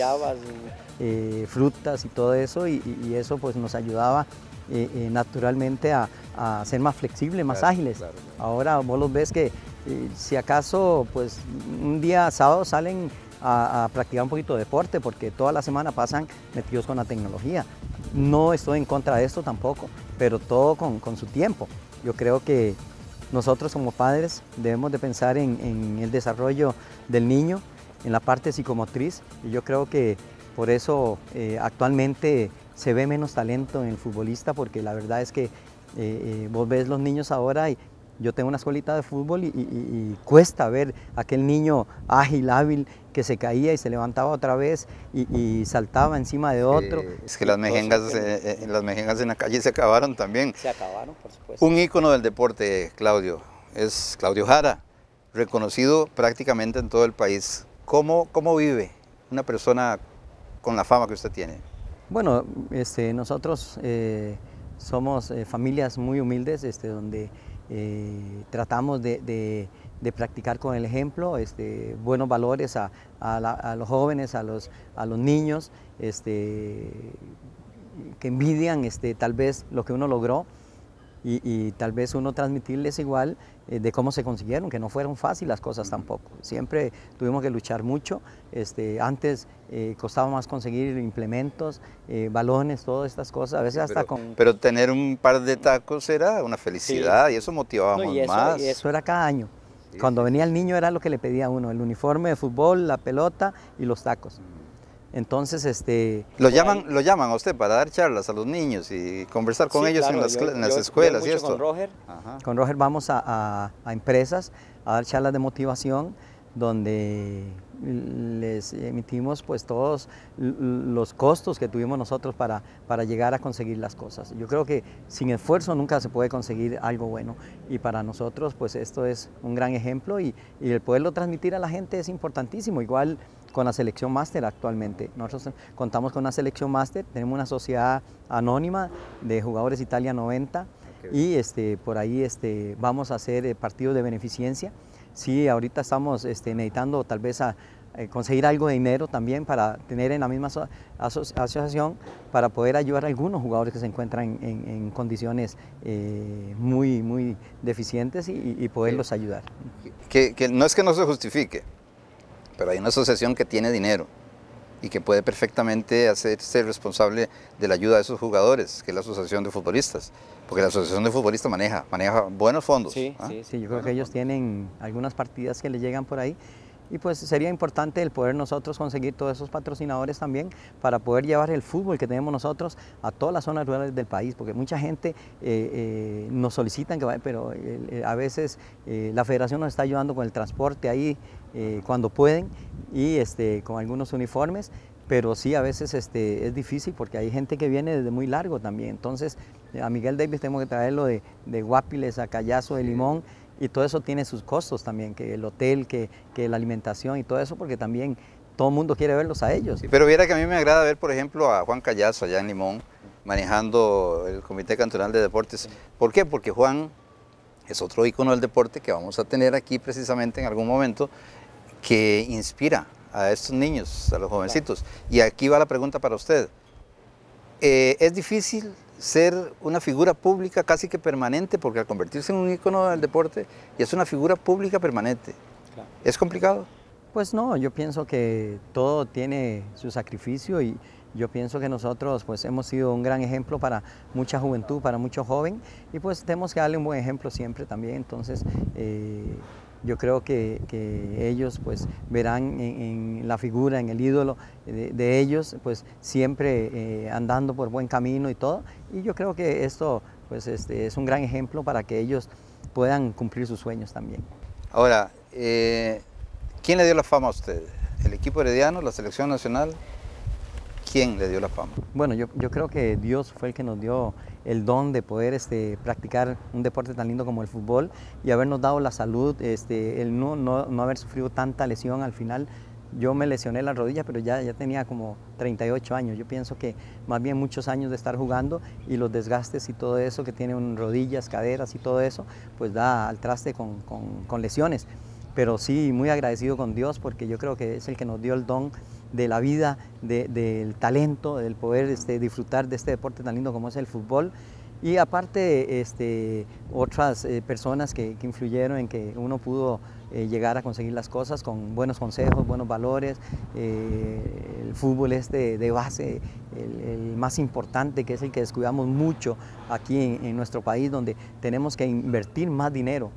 Frutas y todo eso, y eso pues nos ayudaba naturalmente a ser más flexibles, más ágiles. Claro, claro. Ahora vos los ves que si acaso pues un día sábado salen a practicar un poquito de deporte, porque toda la semana pasan metidos con la tecnología. No estoy en contra de esto tampoco, pero todo con su tiempo. Yo creo que nosotros como padres debemos de pensar en el desarrollo del niño, en la parte psicomotriz, y yo creo que por eso actualmente se ve menos talento en el futbolista, porque la verdad es que vos ves los niños ahora, y yo tengo una escuelita de fútbol y cuesta ver aquel niño ágil, hábil, que se caía y se levantaba otra vez y saltaba encima de otro. Es que las mejengas en la calle se acabaron también. Se acabaron, por supuesto. Un ícono del deporte, Claudio, es Claudio Jara, reconocido prácticamente en todo el país. ¿Cómo vive una persona con la fama que usted tiene? Bueno, nosotros somos familias muy humildes, donde tratamos de practicar con el ejemplo, buenos valores a los jóvenes, a los niños, que envidian tal vez lo que uno logró, y tal vez uno transmitirles igual de cómo se consiguieron, que no fueron fáciles las cosas tampoco. Siempre tuvimos que luchar mucho, antes costaba más conseguir implementos, balones, todas estas cosas, a veces hasta con... Pero tener un par de tacos era una felicidad, sí. Y eso motivábamos más. Y eso era cada año. Sí. Cuando venía el niño era lo que le pedía a uno, el uniforme de fútbol, la pelota y los tacos. Entonces, lo llaman a usted para dar charlas a los niños y conversar con ellos, claro, en las escuelas y esto. Con Roger vamos a empresas a dar charlas de motivación, donde les emitimos pues todos los costos que tuvimos nosotros para llegar a conseguir las cosas. Yo creo que sin esfuerzo nunca se puede conseguir algo bueno, y para nosotros pues esto es un gran ejemplo, y el poderlo transmitir a la gente es importantísimo. Igual con la selección máster actualmente. Nosotros contamos con una selección máster, tenemos una sociedad anónima de jugadores Italia 90, y por ahí vamos a hacer partidos de beneficencia. Sí, ahorita estamos necesitando tal vez conseguir algo de dinero también para tener en la misma asociación, para poder ayudar a algunos jugadores que se encuentran en condiciones muy, muy deficientes, y poderlos ayudar. Que no es que no se justifique, pero hay una asociación que tiene dinero y que puede perfectamente hacerse responsable de la ayuda de esos jugadores, que es la asociación de futbolistas, porque la asociación de futbolistas maneja buenos fondos. Sí, sí, yo creo que ellos tienen algunas partidas que les llegan por ahí, y pues sería importante el poder nosotros conseguir todos esos patrocinadores también, para poder llevar el fútbol que tenemos nosotros a todas las zonas rurales del país, porque mucha gente nos solicitan que vayan, pero a veces la federación nos está ayudando con el transporte ahí cuando pueden, y con algunos uniformes, pero sí a veces es difícil, porque hay gente que viene desde muy largo también. Entonces a Miguel Davis tenemos que traerlo de Guapiles, a Callazo, de Limón, y todo eso tiene sus costos también, que el hotel, que la alimentación y todo eso, porque también todo el mundo quiere verlos a ellos. Sí, pero viera que a mí me agrada ver, por ejemplo, a Juan Callazo allá en Limón, manejando el Comité Cantonal de Deportes. Sí. ¿Por qué? Porque Juan es otro ícono del deporte que vamos a tener aquí precisamente en algún momento, que inspira a estos niños, a los jovencitos. Claro. Y aquí va la pregunta para usted. ¿Es difícil ser una figura pública casi que permanente, porque al convertirse en un ícono del deporte y es una figura pública permanente? Claro. ¿Es complicado? Pues no, yo pienso que todo tiene su sacrificio, Yo pienso que nosotros pues hemos sido un gran ejemplo para mucha juventud, para muchos jóvenes, y pues tenemos que darle un buen ejemplo siempre también. Entonces yo creo que ellos pues verán en la figura, en el ídolo de ellos, pues siempre andando por buen camino y todo, y yo creo que esto pues es un gran ejemplo para que ellos puedan cumplir sus sueños también. Ahora, ¿quién le dio la fama a usted? ¿El equipo herediano, la selección nacional? ¿Quién le dio la fama? Bueno, yo creo que Dios fue el que nos dio el don de poder practicar un deporte tan lindo como el fútbol y habernos dado la salud, el no haber sufrido tanta lesión al final. Yo me lesioné la rodilla, pero ya tenía como 38 años. Yo pienso que más bien muchos años de estar jugando y los desgastes y todo eso que tienen rodillas, caderas y todo eso, pues da al traste con lesiones. Pero sí, muy agradecido con Dios, porque yo creo que es el que nos dio el don de la vida, del talento, del poder disfrutar de este deporte tan lindo como es el fútbol. Y aparte, otras personas que influyeron en que uno pudo llegar a conseguir las cosas con buenos consejos, buenos valores. El fútbol es de base, el más importante, que es el que descuidamos mucho aquí en nuestro país, donde tenemos que invertir más dinero,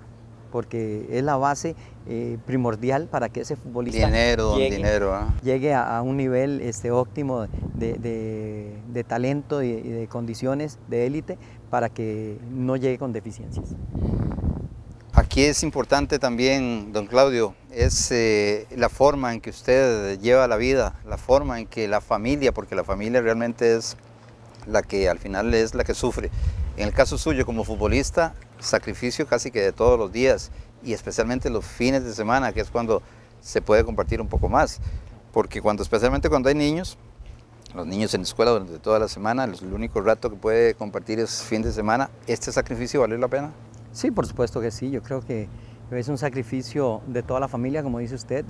porque es la base primordial para que ese futbolista llegue a un nivel óptimo de talento y de condiciones de élite, para que no llegue con deficiencias. Aquí es importante también, don Claudio, es la forma en que usted lleva la vida, la forma en que la familia, porque la familia realmente es la que al final es la que sufre. En el caso suyo como futbolista, sacrificio casi que de todos los días, y especialmente los fines de semana, que es cuando se puede compartir un poco más, porque especialmente cuando hay niños, los niños en la escuela durante toda la semana, el único rato que puede compartir es fin de semana. ¿Este sacrificio vale la pena? Sí, por supuesto que sí. Yo creo que es un sacrificio de toda la familia, como dice usted,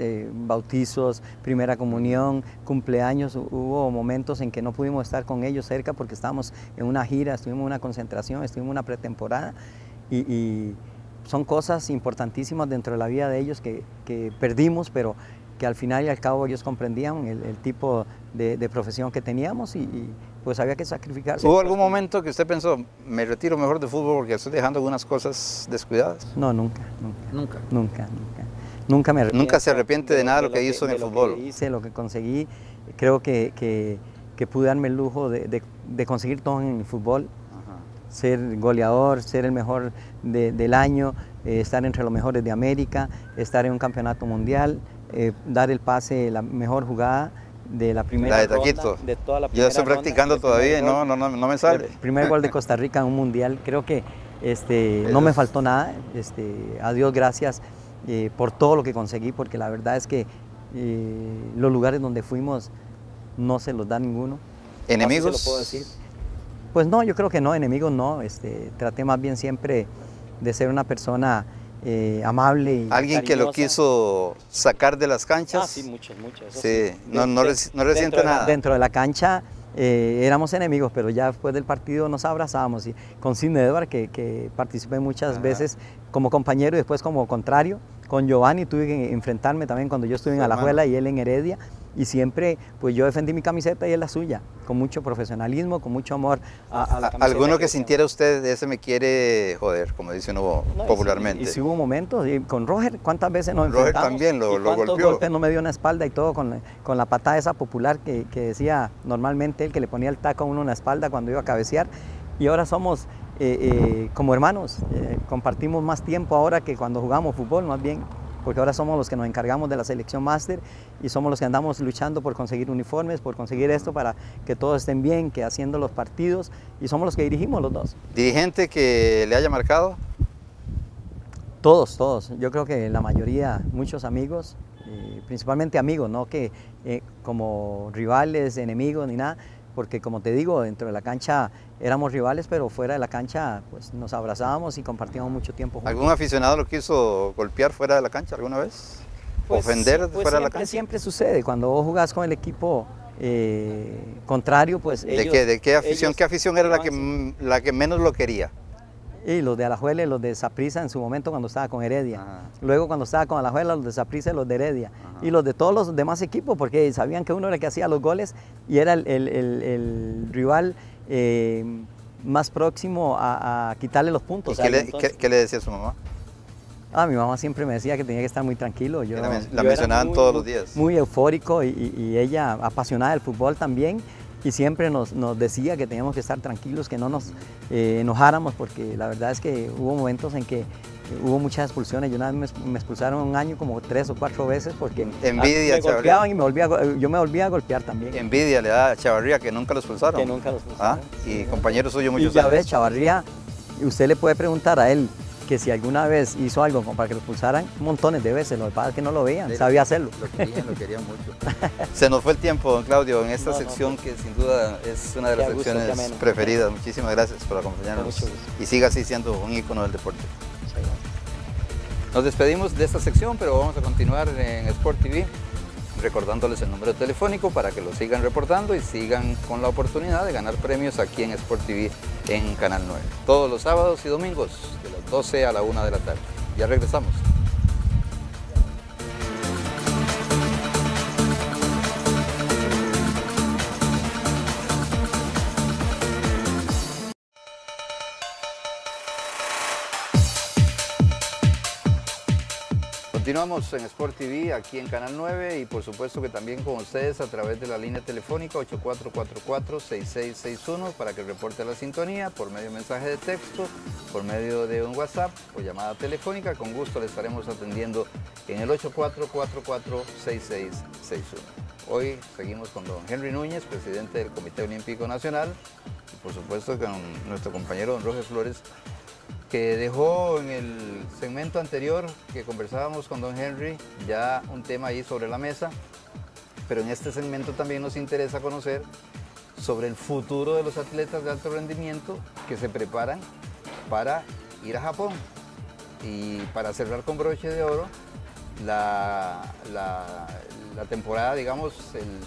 bautizos, primera comunión, cumpleaños. Hubo momentos en que no pudimos estar con ellos cerca porque estábamos en una gira, estuvimos en una concentración, estuvimos en una pretemporada, y son cosas importantísimas dentro de la vida de ellos que perdimos, pero que al final y al cabo ellos comprendían el tipo de profesión que teníamos, y pues había que sacrificarse. ¿Hubo algún momento que usted pensó, me retiro mejor de fútbol porque estoy dejando algunas cosas descuidadas? No, nunca me arrepiento. Nunca se arrepiente de nada de lo que hizo en el fútbol. Lo que hice, lo que conseguí, creo que pude darme el lujo de conseguir todo en el fútbol. Ser goleador, ser el mejor del año, estar entre los mejores de América, estar en un campeonato mundial, dar el pase, la mejor jugada de la primera ronda, de toda la primera. Yo estoy practicando ronda, todavía, no me sale. El primer gol de Costa Rica en un mundial, creo que no me faltó nada. A Dios gracias por todo lo que conseguí, porque la verdad es que los lugares donde fuimos no se los da ninguno. ¿Enemigos? No sé si lo puedo decir. Pues no, yo creo que no, enemigos no. Traté más bien siempre de ser una persona amable y ¿alguien cariñosa que lo quiso sacar de las canchas? Ah, sí, muchos. Sí. No resiente nada. Dentro de la cancha éramos enemigos, pero ya después del partido nos abrazábamos. Y con Sidney Edward, que participé muchas veces como compañero y después como contrario. Con Giovanni tuve que enfrentarme también cuando yo estuve en Alajuela y él en Heredia. Y siempre, pues yo defendí mi camiseta y él la suya, con mucho profesionalismo, con mucho amor. ¿Alguno que sintiera usted, ese me quiere joder, como dice uno popularmente? Y si hubo momentos, y con Roger, ¿cuántas veces nos enfrentamos? Roger también lo golpeó. ¿Cuántos golpes no me dio en la espalda y todo con la patada esa popular que decía normalmente él, que le ponía el taco a uno en la espalda cuando iba a cabecear? Y ahora somos como hermanos, compartimos más tiempo ahora que cuando jugamos fútbol, más bien, porque ahora somos los que nos encargamos de la selección máster y somos los que andamos luchando por conseguir uniformes, por conseguir esto para que todos estén bien, que haciendo los partidos, y somos los que dirigimos los dos. ¿Dirigente que le haya marcado? Todos. Yo creo que la mayoría, muchos amigos, principalmente amigos, no que como rivales, enemigos ni nada, porque como te digo, dentro de la cancha éramos rivales, pero fuera de la cancha pues nos abrazábamos y compartíamos mucho tiempo juntos. ¿Algún aficionado lo quiso golpear fuera de la cancha alguna vez? Pues, ¿ofender fuera de la cancha? Siempre sucede, cuando vos jugás con el equipo contrario, pues ellos, ¿de qué afición era la que menos lo quería? Y los de Alajuela y los de Saprissa en su momento cuando estaba con Heredia. Ajá. Luego cuando estaba con Alajuela, los de Saprissa y los de Heredia. Ajá. Y los de todos los demás equipos, porque sabían que uno era el que hacía los goles y era el rival más próximo a quitarle los puntos. ¿Y qué le decía su mamá? Ah, mi mamá siempre me decía que tenía que estar muy tranquilo. Yo, la mencionaban muy, todos los días. Muy eufórico y ella apasionada del fútbol también. Y siempre nos decía que teníamos que estar tranquilos, que no nos enojáramos, porque la verdad es que hubo momentos en que hubo muchas expulsiones. Yo una vez me expulsaron un año como 3 o 4 veces porque envidia, me golpeaban y yo me volvía a golpear también. Envidia le da a Chavarría que nunca lo expulsaron. Que nunca lo expulsaron. ¿Ah? Y sí, compañero suyo muchos años. Ya ves, Chavarría, usted le puede preguntar a él que si alguna vez hizo algo para que lo expulsaran, montones de veces, lo que pasa es que no lo veían, sabía hacerlo. Lo querían mucho. Se nos fue el tiempo, don Claudio, en esta sección que sin duda es una de las secciones preferidas. Muchísimas gracias por acompañarnos y siga así siendo un ícono del deporte. Nos despedimos de esta sección, pero vamos a continuar en Sport TV, recordándoles el número telefónico para que lo sigan reportando y sigan con la oportunidad de ganar premios aquí en Sport TV en Canal 9. Todos los sábados y domingos de las 12 a la 1 de la tarde. Ya regresamos. Continuamos en Sport TV, aquí en Canal 9 y por supuesto que también con ustedes a través de la línea telefónica 8444-6661 para que reporte la sintonía por medio de mensaje de texto, por medio de un WhatsApp o llamada telefónica. Con gusto le estaremos atendiendo en el 8444-6661. Hoy seguimos con don Henry Núñez, presidente del Comité Olímpico Nacional, y por supuesto con nuestro compañero don Roger Flores, que dejó en el segmento anterior que conversábamos con don Henry ya un tema ahí sobre la mesa, pero en este segmento también nos interesa conocer sobre el futuro de los atletas de alto rendimiento que se preparan para ir a Japón y para cerrar con broche de oro la temporada, digamos, el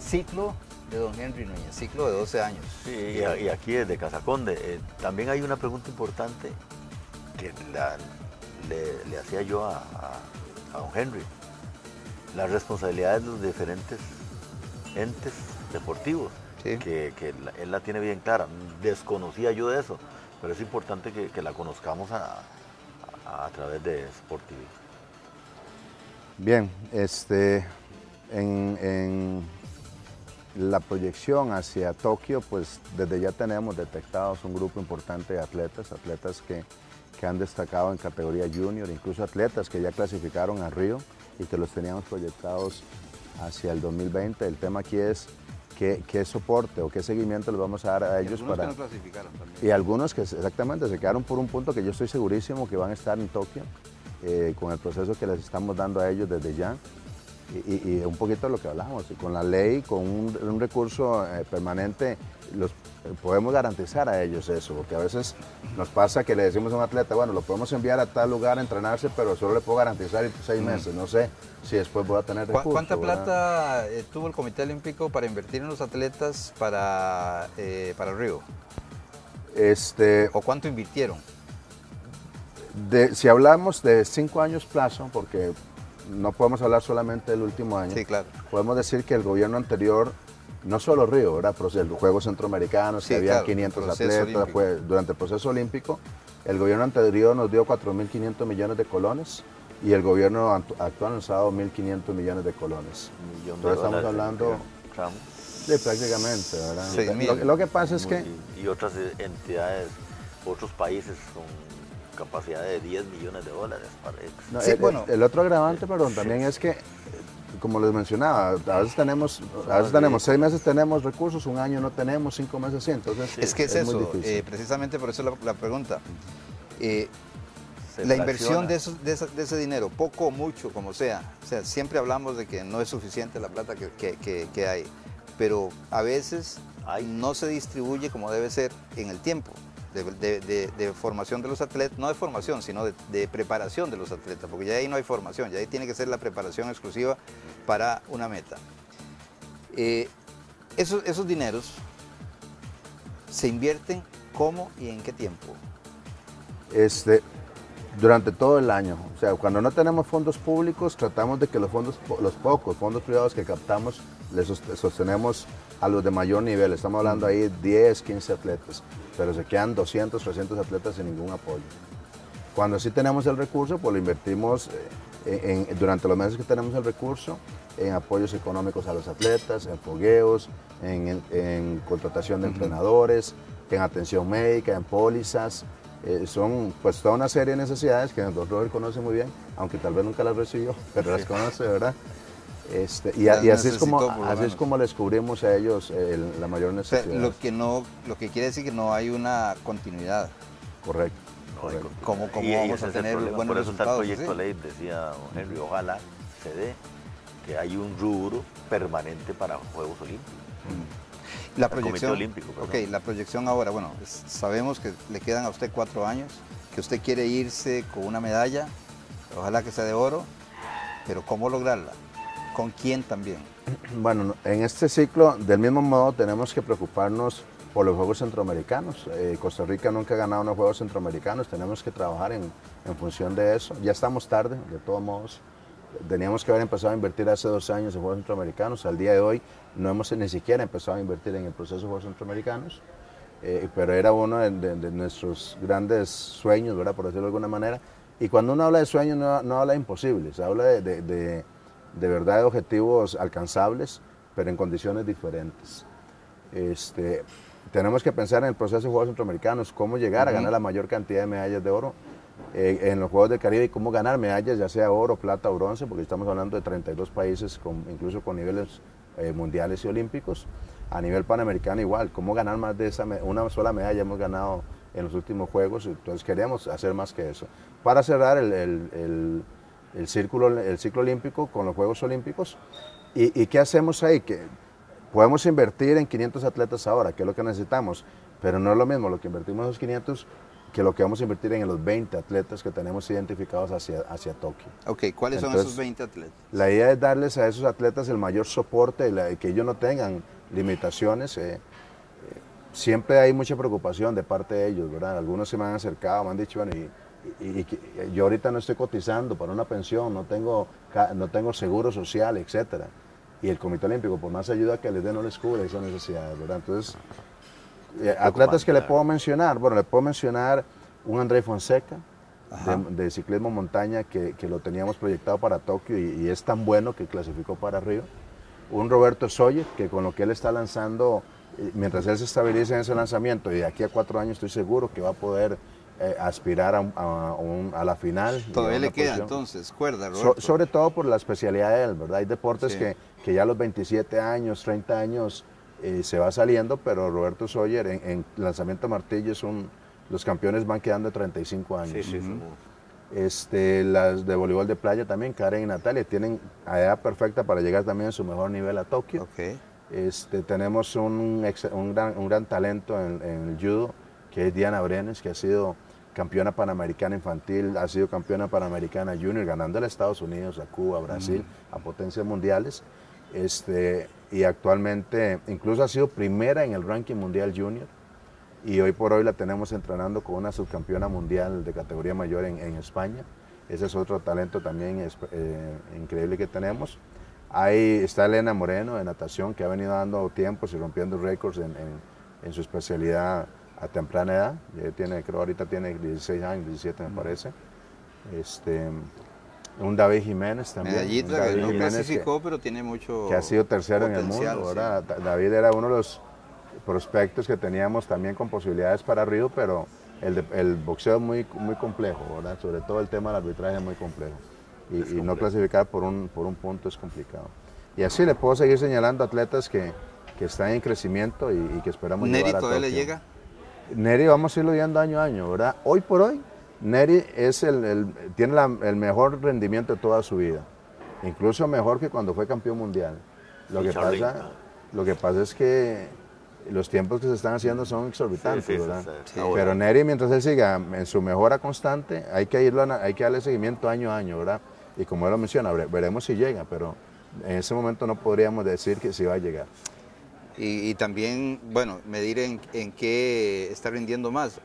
ciclo de don Henry Núñez, ciclo de 12 años. Sí, y aquí desde Casaconde. También hay una pregunta importante que le hacía yo a don Henry. La responsabilidad de los diferentes entes deportivos, sí, que él la tiene bien clara. Desconocía yo de eso, pero es importante que la conozcamos a través de Sport TV. Bien, en la proyección hacia Tokio, pues desde ya tenemos detectados un grupo importante de atletas que han destacado en categoría junior, incluso atletas que ya clasificaron a Río y que los teníamos proyectados hacia el 2020. El tema aquí es qué soporte o qué seguimiento les vamos a dar a ellos. Algunos que no clasificaron también. Y algunos que exactamente se quedaron por un punto que yo estoy segurísimo que van a estar en Tokio con el proceso que les estamos dando a ellos desde ya. Y un poquito de lo que hablábamos, con la ley, con un recurso permanente, podemos garantizar a ellos eso, porque a veces nos pasa que le decimos a un atleta, bueno, lo podemos enviar a tal lugar a entrenarse, pero solo le puedo garantizar 6 meses, no sé si después voy a tener recursos. ¿Cuánta plata tuvo el Comité Olímpico para invertir en los atletas para Río? ¿O cuánto invirtieron? Si hablamos de 5 años plazo, porque no podemos hablar solamente del último año. Sí, claro. Podemos decir que el gobierno anterior, no solo Río, ¿verdad? Los Juegos Centroamericanos, sí, que había, claro, 500 atletas, pues, durante el proceso olímpico, el gobierno anterior nos dio 4.500 millones de colones y el gobierno actual nos ha dado 1.500 millones de colones. Entonces estamos hablando de prácticamente, ¿verdad? Sí, lo que pasa es que... Y otras entidades, otros países son... capacidad de $10 millones para eso. No, sí, bueno, el otro agravante, perdón, también es que, como les mencionaba, a veces tenemos 6 meses tenemos recursos, 1 año no tenemos, 5 meses sí, entonces es que es eso, precisamente por eso la pregunta. La inversión de ese dinero, poco o mucho, como sea, siempre hablamos de que no es suficiente la plata que hay, pero a veces no se distribuye como debe ser en el tiempo. De formación de los atletas, no de formación, sino de preparación de los atletas, porque ya ahí no hay formación, ya ahí tiene que ser la preparación exclusiva para una meta. Esos dineros se invierten, ¿cómo y en qué tiempo? durante todo el año. O sea, cuando no tenemos fondos públicos, tratamos de que los pocos fondos privados que captamos, les sostenemos a los de mayor nivel. Estamos hablando ahí 10, 15 atletas, pero se quedan 200, 300 atletas sin ningún apoyo. Cuando sí tenemos el recurso, pues lo invertimos durante los meses que tenemos el recurso, en apoyos económicos a los atletas, en fogueos, en contratación de entrenadores, en atención médica, en pólizas. Son pues toda una serie de necesidades que el doctor Roger conoce muy bien, aunque tal vez nunca las recibió, pero las conoce, ¿verdad? Y así es como les cubrimos a ellos la mayor necesidad. O sea, lo que quiere decir que no hay una continuidad. Correcto. Correcto. ¿Cómo vamos a tener buenos resultados? Por eso está el proyecto ley, decía don Henry, ojalá se dé que hay un rubro permanente para Juegos Olímpicos. La proyección, la proyección ahora, bueno, sabemos que le quedan a usted 4 años, que usted quiere irse con una medalla, ojalá que sea de oro, pero ¿cómo lograrla? ¿Con quién también? Bueno, en este ciclo, del mismo modo, tenemos que preocuparnos por los Juegos Centroamericanos. Costa Rica nunca ha ganado unos Juegos Centroamericanos, tenemos que trabajar en función de eso. Ya estamos tarde, de todos modos. Teníamos que haber empezado a invertir hace 2 años en Juegos Centroamericanos. Al día de hoy no hemos ni siquiera empezado a invertir en el proceso de Juegos Centroamericanos, pero era uno de nuestros grandes sueños, ¿verdad?, por decirlo de alguna manera. Y cuando uno habla de sueños, no habla de imposibles, habla de verdad de objetivos alcanzables, pero en condiciones diferentes. Tenemos que pensar en el proceso de Juegos Centroamericanos, cómo llegar a ganar la mayor cantidad de medallas de oro en los Juegos del Caribe, y cómo ganar medallas, ya sea oro, plata o bronce, porque estamos hablando de 32 países, incluso con niveles mundiales y olímpicos. A nivel panamericano igual, cómo ganar más de una sola medalla hemos ganado en los últimos Juegos, entonces queremos hacer más que eso. Para cerrar el ciclo olímpico con los Juegos Olímpicos, ¿y qué hacemos ahí? Que podemos invertir en 500 atletas ahora, que es lo que necesitamos, pero no es lo mismo lo que invertimos en esos 500 que lo que vamos a invertir en los 20 atletas que tenemos identificados hacia Tokio. Ok, ¿cuáles son esos 20 atletas? La idea es darles a esos atletas el mayor soporte, que ellos no tengan limitaciones. Siempre hay mucha preocupación de parte de ellos, ¿verdad? Algunos se me han acercado, me han dicho, bueno, y yo ahorita no estoy cotizando para una pensión, no tengo seguro social, etc. Y el Comité Olímpico, por más ayuda que les dé, no les cubre esas necesidades, ¿verdad? Entonces, atletas que le puedo mencionar, bueno, le puedo mencionar un Andrey Fonseca de ciclismo montaña que lo teníamos proyectado para Tokio y es tan bueno que clasificó para Río. Un Roberto Soye, que con lo que él está lanzando, mientras él se estabilice en ese lanzamiento, y de aquí a 4 años estoy seguro que va a poder aspirar a la final. Todavía le queda entonces cuerda, Roberto. Sobre todo por la especialidad de él, ¿verdad? Hay deportes que ya a los 27 años, 30 años... se va saliendo, pero Roberto Soyer en lanzamiento martillo los campeones van quedando de 35 años. Sí, sí, las de voleibol de playa también, Karen y Natalia, tienen la edad perfecta para llegar también a su mejor nivel a Tokio. Tenemos un gran talento en el judo, que es Diana Brenes, que ha sido campeona panamericana infantil, ha sido campeona panamericana junior, ganándole a Estados Unidos, a Cuba, a Brasil, a potencias mundiales. Y actualmente incluso ha sido primera en el ranking mundial junior, y hoy por hoy la tenemos entrenando con una subcampeona mundial de categoría mayor en España. Ese es otro talento también increíble que tenemos. Ahí está Elena Moreno de natación, que ha venido dando tiempos y rompiendo récords en su especialidad a temprana edad. Creo ahorita tiene 16 años, 17 me parece. Un David Jiménez también. Medallita, que no clasificó, pero tiene mucho. Que ha sido tercero en el mundo. Ahora, David era uno de los prospectos que teníamos también con posibilidades para Río, pero el boxeo es muy, muy complejo, ¿verdad? Sobre todo el tema del arbitraje es muy complejo. Y no clasificar por un punto es complicado. Y así le puedo seguir señalando atletas que están en crecimiento y que esperamos llevar a Tokio. ¿Neri todavía le llega? Neri vamos a irlo viendo año a año, ¿verdad? Hoy por hoy, Neri tiene el mejor rendimiento de toda su vida, incluso mejor que cuando fue campeón mundial. Lo que pasa es que los tiempos que se están haciendo son exorbitantes, ¿verdad? Pero Neri, mientras él siga en su mejora constante, hay que darle seguimiento año a año, ¿verdad? Y como él lo menciona, veremos si llega, pero en ese momento no podríamos decir que sí va a llegar. Y también, bueno, medir en qué está rindiendo más.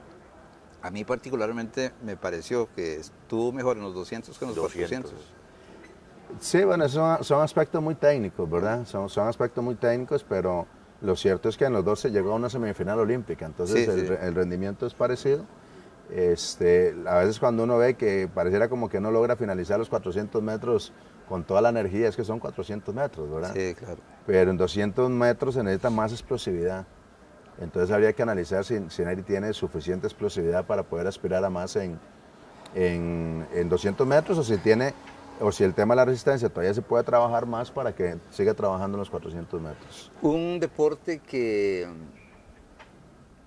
A mí particularmente me pareció que estuvo mejor en los 200 que en los 400. Sí, bueno, son aspectos muy técnicos, ¿verdad? Son aspectos muy técnicos, pero lo cierto es que en los dos se llegó a una semifinal olímpica, entonces sí, el rendimiento es parecido. A veces cuando uno ve que pareciera como que no logra finalizar los 400 metros con toda la energía, es que son 400 metros, ¿verdad? Sí, claro. Pero en 200 metros se necesita más explosividad. Entonces habría que analizar si Neri tiene suficiente explosividad para poder aspirar a más en 200 metros o si tiene... o si el tema de la resistencia todavía se puede trabajar más para que siga trabajando en los 400 metros. Un deporte que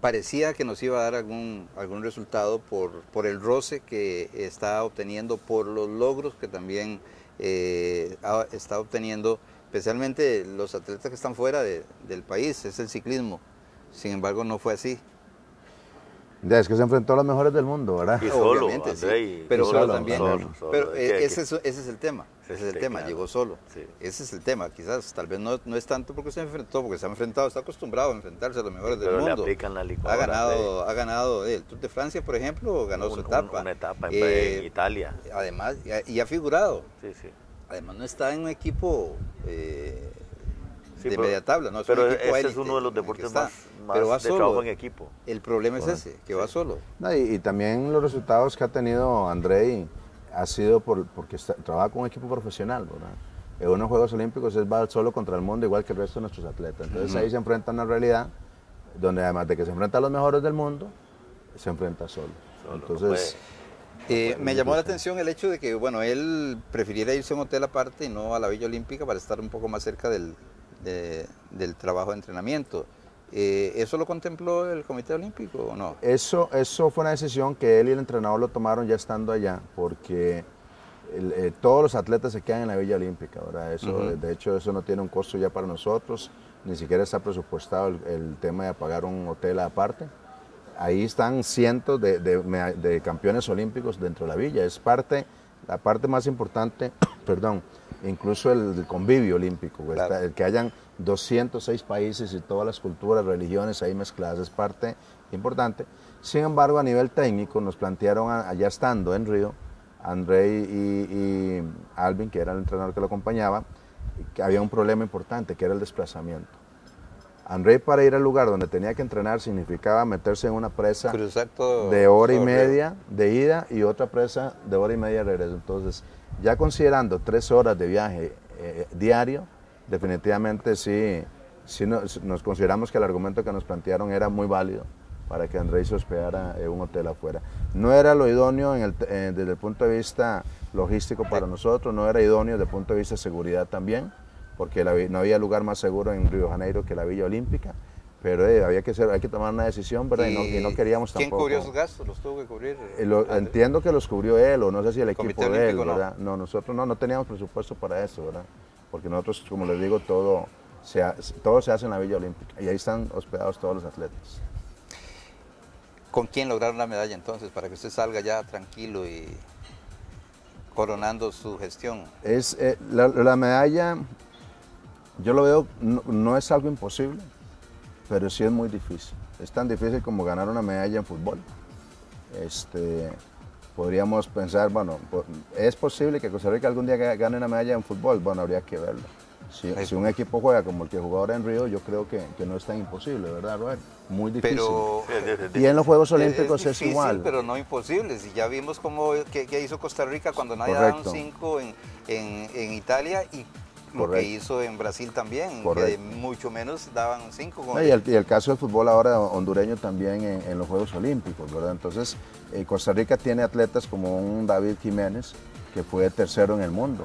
parecía que nos iba a dar algún resultado por el roce que está obteniendo, por los logros que también está obteniendo, especialmente los atletas que están fuera del país, es el ciclismo. Sin embargo, no fue así. Ya, es que se enfrentó a los mejores del mundo, ¿verdad? Y solo, obviamente, Andrey, sí. Pero solo también. Solo. Pero ese es el tema. Ese es el tema, claro. Llegó solo. Sí. Ese es el tema. Quizás, tal vez no es tanto porque se enfrentó, porque se ha enfrentado, está acostumbrado a enfrentarse a los mejores del mundo. Pero le aplican la licuadora. Ha ganado el Tour de Francia, por ejemplo, ganó su etapa. Una etapa en Italia. Además, y ha figurado. Sí, sí. Además, no está en un equipo de media tabla, ¿no? Pero ese es uno de los deportes más pero va de solo. Trabajo en equipo. El problema es ese, que va solo. No, y también los resultados que ha tenido Andrey ha sido porque trabaja con un equipo profesional, ¿verdad? En unos Juegos Olímpicos él va solo contra el mundo, igual que el resto de nuestros atletas. Entonces ahí se enfrenta a una realidad donde además de que se enfrenta a los mejores del mundo, se enfrenta solo. Entonces... me llamó la atención el hecho de que, bueno, él prefiriera irse a un hotel aparte y no a la Villa Olímpica para estar un poco más cerca del trabajo de entrenamiento. ¿Eso lo contempló el Comité Olímpico o no? Eso fue una decisión que él y el entrenador lo tomaron ya estando allá, porque todos los atletas se quedan en la Villa Olímpica, ¿verdad? Eso, de hecho, eso no tiene un costo ya para nosotros, ni siquiera está presupuestado el tema de pagar un hotel aparte. Ahí están cientos de campeones olímpicos dentro de la villa, es la parte más importante, perdón, incluso el convivio olímpico, pues, claro. El que hayan 206 países y todas las culturas, religiones ahí mezcladas es parte importante. Sin embargo, a nivel técnico nos plantearon, allá estando en Río, Andrey y Alvin, que era el entrenador que lo acompañaba, que había un problema importante, que era el desplazamiento. Andrey, para ir al lugar donde tenía que entrenar, significaba meterse en una presa de hora y media de ida y otra presa de hora y media de regreso. Entonces, ya considerando 3 horas de viaje diario, definitivamente sí nos consideramos que el argumento que nos plantearon era muy válido para que Andrey se hospedara en un hotel afuera. No era lo idóneo desde el punto de vista logístico para nosotros, no era idóneo desde el punto de vista de seguridad también, porque no había lugar más seguro en Río de Janeiro que la Villa Olímpica, pero hay que tomar una decisión, ¿verdad? Y no queríamos tampoco... ¿Quién cubrió sus gastos? ¿Los tuvo que cubrir? Entiendo que los cubrió él, o no sé si el equipo de él, ¿verdad? No, nosotros no teníamos presupuesto para eso, ¿verdad? Porque nosotros, como les digo, todo se hace en la Villa Olímpica, y ahí están hospedados todos los atletas. ¿Con quién lograron la medalla entonces, para que usted salga ya tranquilo y coronando su gestión? Es la medalla... Yo lo veo, no es algo imposible, pero sí es muy difícil. Es tan difícil como ganar una medalla en fútbol. Podríamos pensar, bueno, ¿es posible que Costa Rica algún día gane una medalla en fútbol? Bueno, habría que verlo. Si un equipo juega como el que jugó ahora en Río, yo creo que no es tan imposible, ¿verdad, Robert? Muy difícil. Pero, y en los Juegos Olímpicos es igual. Pero no imposible. Si ya vimos qué hizo Costa Rica cuando nadie daba un 5 en Italia y... Correcto. Lo que hizo en Brasil también, correcto, que mucho menos daban 5. No, y el caso del fútbol ahora hondureño también en los Juegos Olímpicos, ¿verdad? Entonces, Costa Rica tiene atletas como un David Jiménez, que fue tercero en el mundo,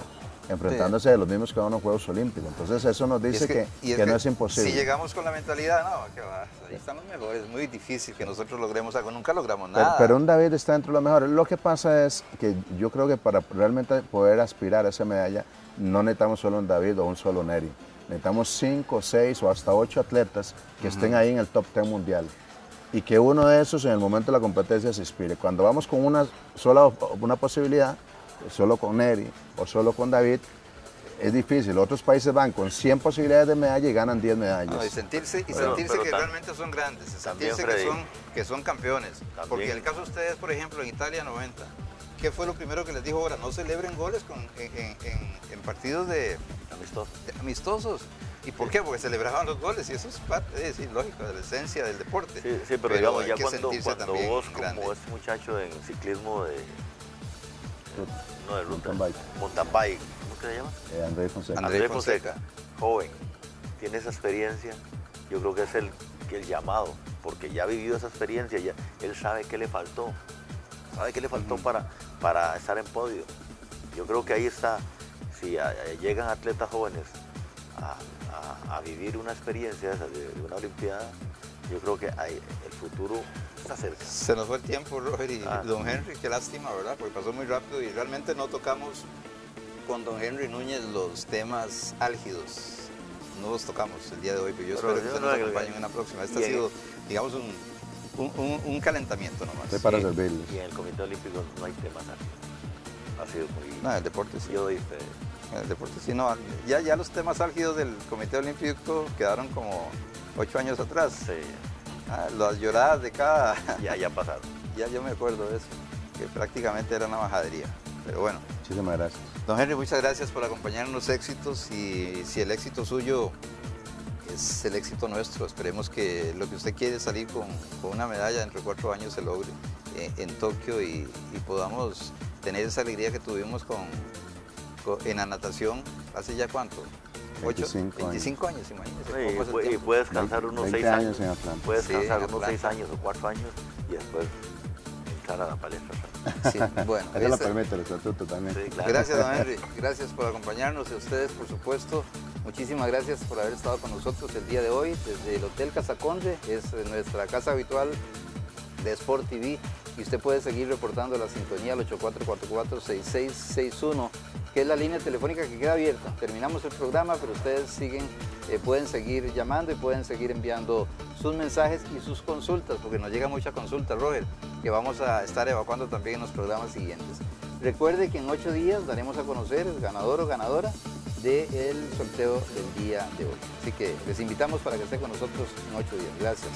enfrentándose a los mismos que van a los Juegos Olímpicos. Entonces, eso nos dice que no es imposible. Si llegamos con la mentalidad, no, que va, ahí están los mejores, es muy difícil que nosotros logremos algo, nunca logramos nada. Pero un David está dentro de los mejores. Lo que pasa es que yo creo que para realmente poder aspirar a esa medalla, no necesitamos solo un David o un solo Neri, necesitamos 5, 6 o hasta 8 atletas que estén ahí en el top 10 mundial y que uno de esos en el momento de la competencia se inspire. Cuando vamos con una sola posibilidad, solo con Neri o solo con David, es difícil. Otros países van con 100 posibilidades de medalla y ganan 10 medallas. No, y sentirse que realmente son grandes, sentirse que son campeones. También. Porque en el caso de ustedes, por ejemplo, en Italia 90, ¿qué fue lo primero que les dijo ahora? No celebren goles en partidos amistosos. ¿Y por qué? Porque celebraban los goles y eso es parte, es lógico, de la esencia del deporte. Sí, sí, pero digamos, ya cuando vos, como este muchacho en ciclismo de... No, de ruta, mountain bike, ¿cómo que se llama? Andrey Fonseca. Andrey Fonseca, joven, tiene esa experiencia, yo creo que es el llamado, porque ya ha vivido esa experiencia, ya él sabe qué le faltó, para estar en podio. Yo creo que ahí está, si llegan atletas jóvenes a vivir una experiencia de una olimpiada, yo creo que el futuro está cerca. Se nos fue el tiempo, Roger y don Henry, qué lástima, ¿verdad? Porque pasó muy rápido y realmente no tocamos con don Henry Núñez los temas álgidos. No los tocamos el día de hoy, pero yo espero que ustedes nos acompañen en una próxima. Este ha sido, digamos, un calentamiento nomás. Estoy para servirles. Y en el Comité Olímpico no hay temas álgidos. Ha sido muy... No, el deporte sí. Yo hice... El deporte sí, no, ya los temas álgidos del Comité Olímpico quedaron como 8 años atrás. Sí. Ah, las lloradas de cada... Ya pasaron. Ya yo me acuerdo de eso, que prácticamente era una bajadería, pero bueno. Muchísimas gracias. Don Henry, muchas gracias por acompañarnos, éxitos, y si el éxito suyo es el éxito nuestro, esperemos que lo que usted quiere, salir con una medalla dentro de 4 años, se logre en Tokio y podamos tener esa alegría que tuvimos en la natación, ¿hace ya cuánto? 25 años, imagínese. Sí, y puede descansar unos 6 años. Puede descansar unos 6 años o 4 años y después entrar a la palestra. Sí, bueno. Eso lo permite el estatuto también. Sí, claro. Gracias, don Henry. Gracias por acompañarnos y a ustedes, por supuesto. Muchísimas gracias por haber estado con nosotros el día de hoy desde el Hotel Casaconde, es nuestra casa habitual de Sport TV. Y usted puede seguir reportando la sintonía al 8444-6661, que es la línea telefónica que queda abierta. Terminamos el programa, pero ustedes siguen, pueden seguir llamando y pueden seguir enviando sus mensajes y sus consultas, porque nos llega mucha consulta, Roger, que vamos a estar evacuando también en los programas siguientes. Recuerde que en 8 días daremos a conocer el ganador o ganadora del sorteo del día de hoy. Así que les invitamos para que esté con nosotros en 8 días. Gracias.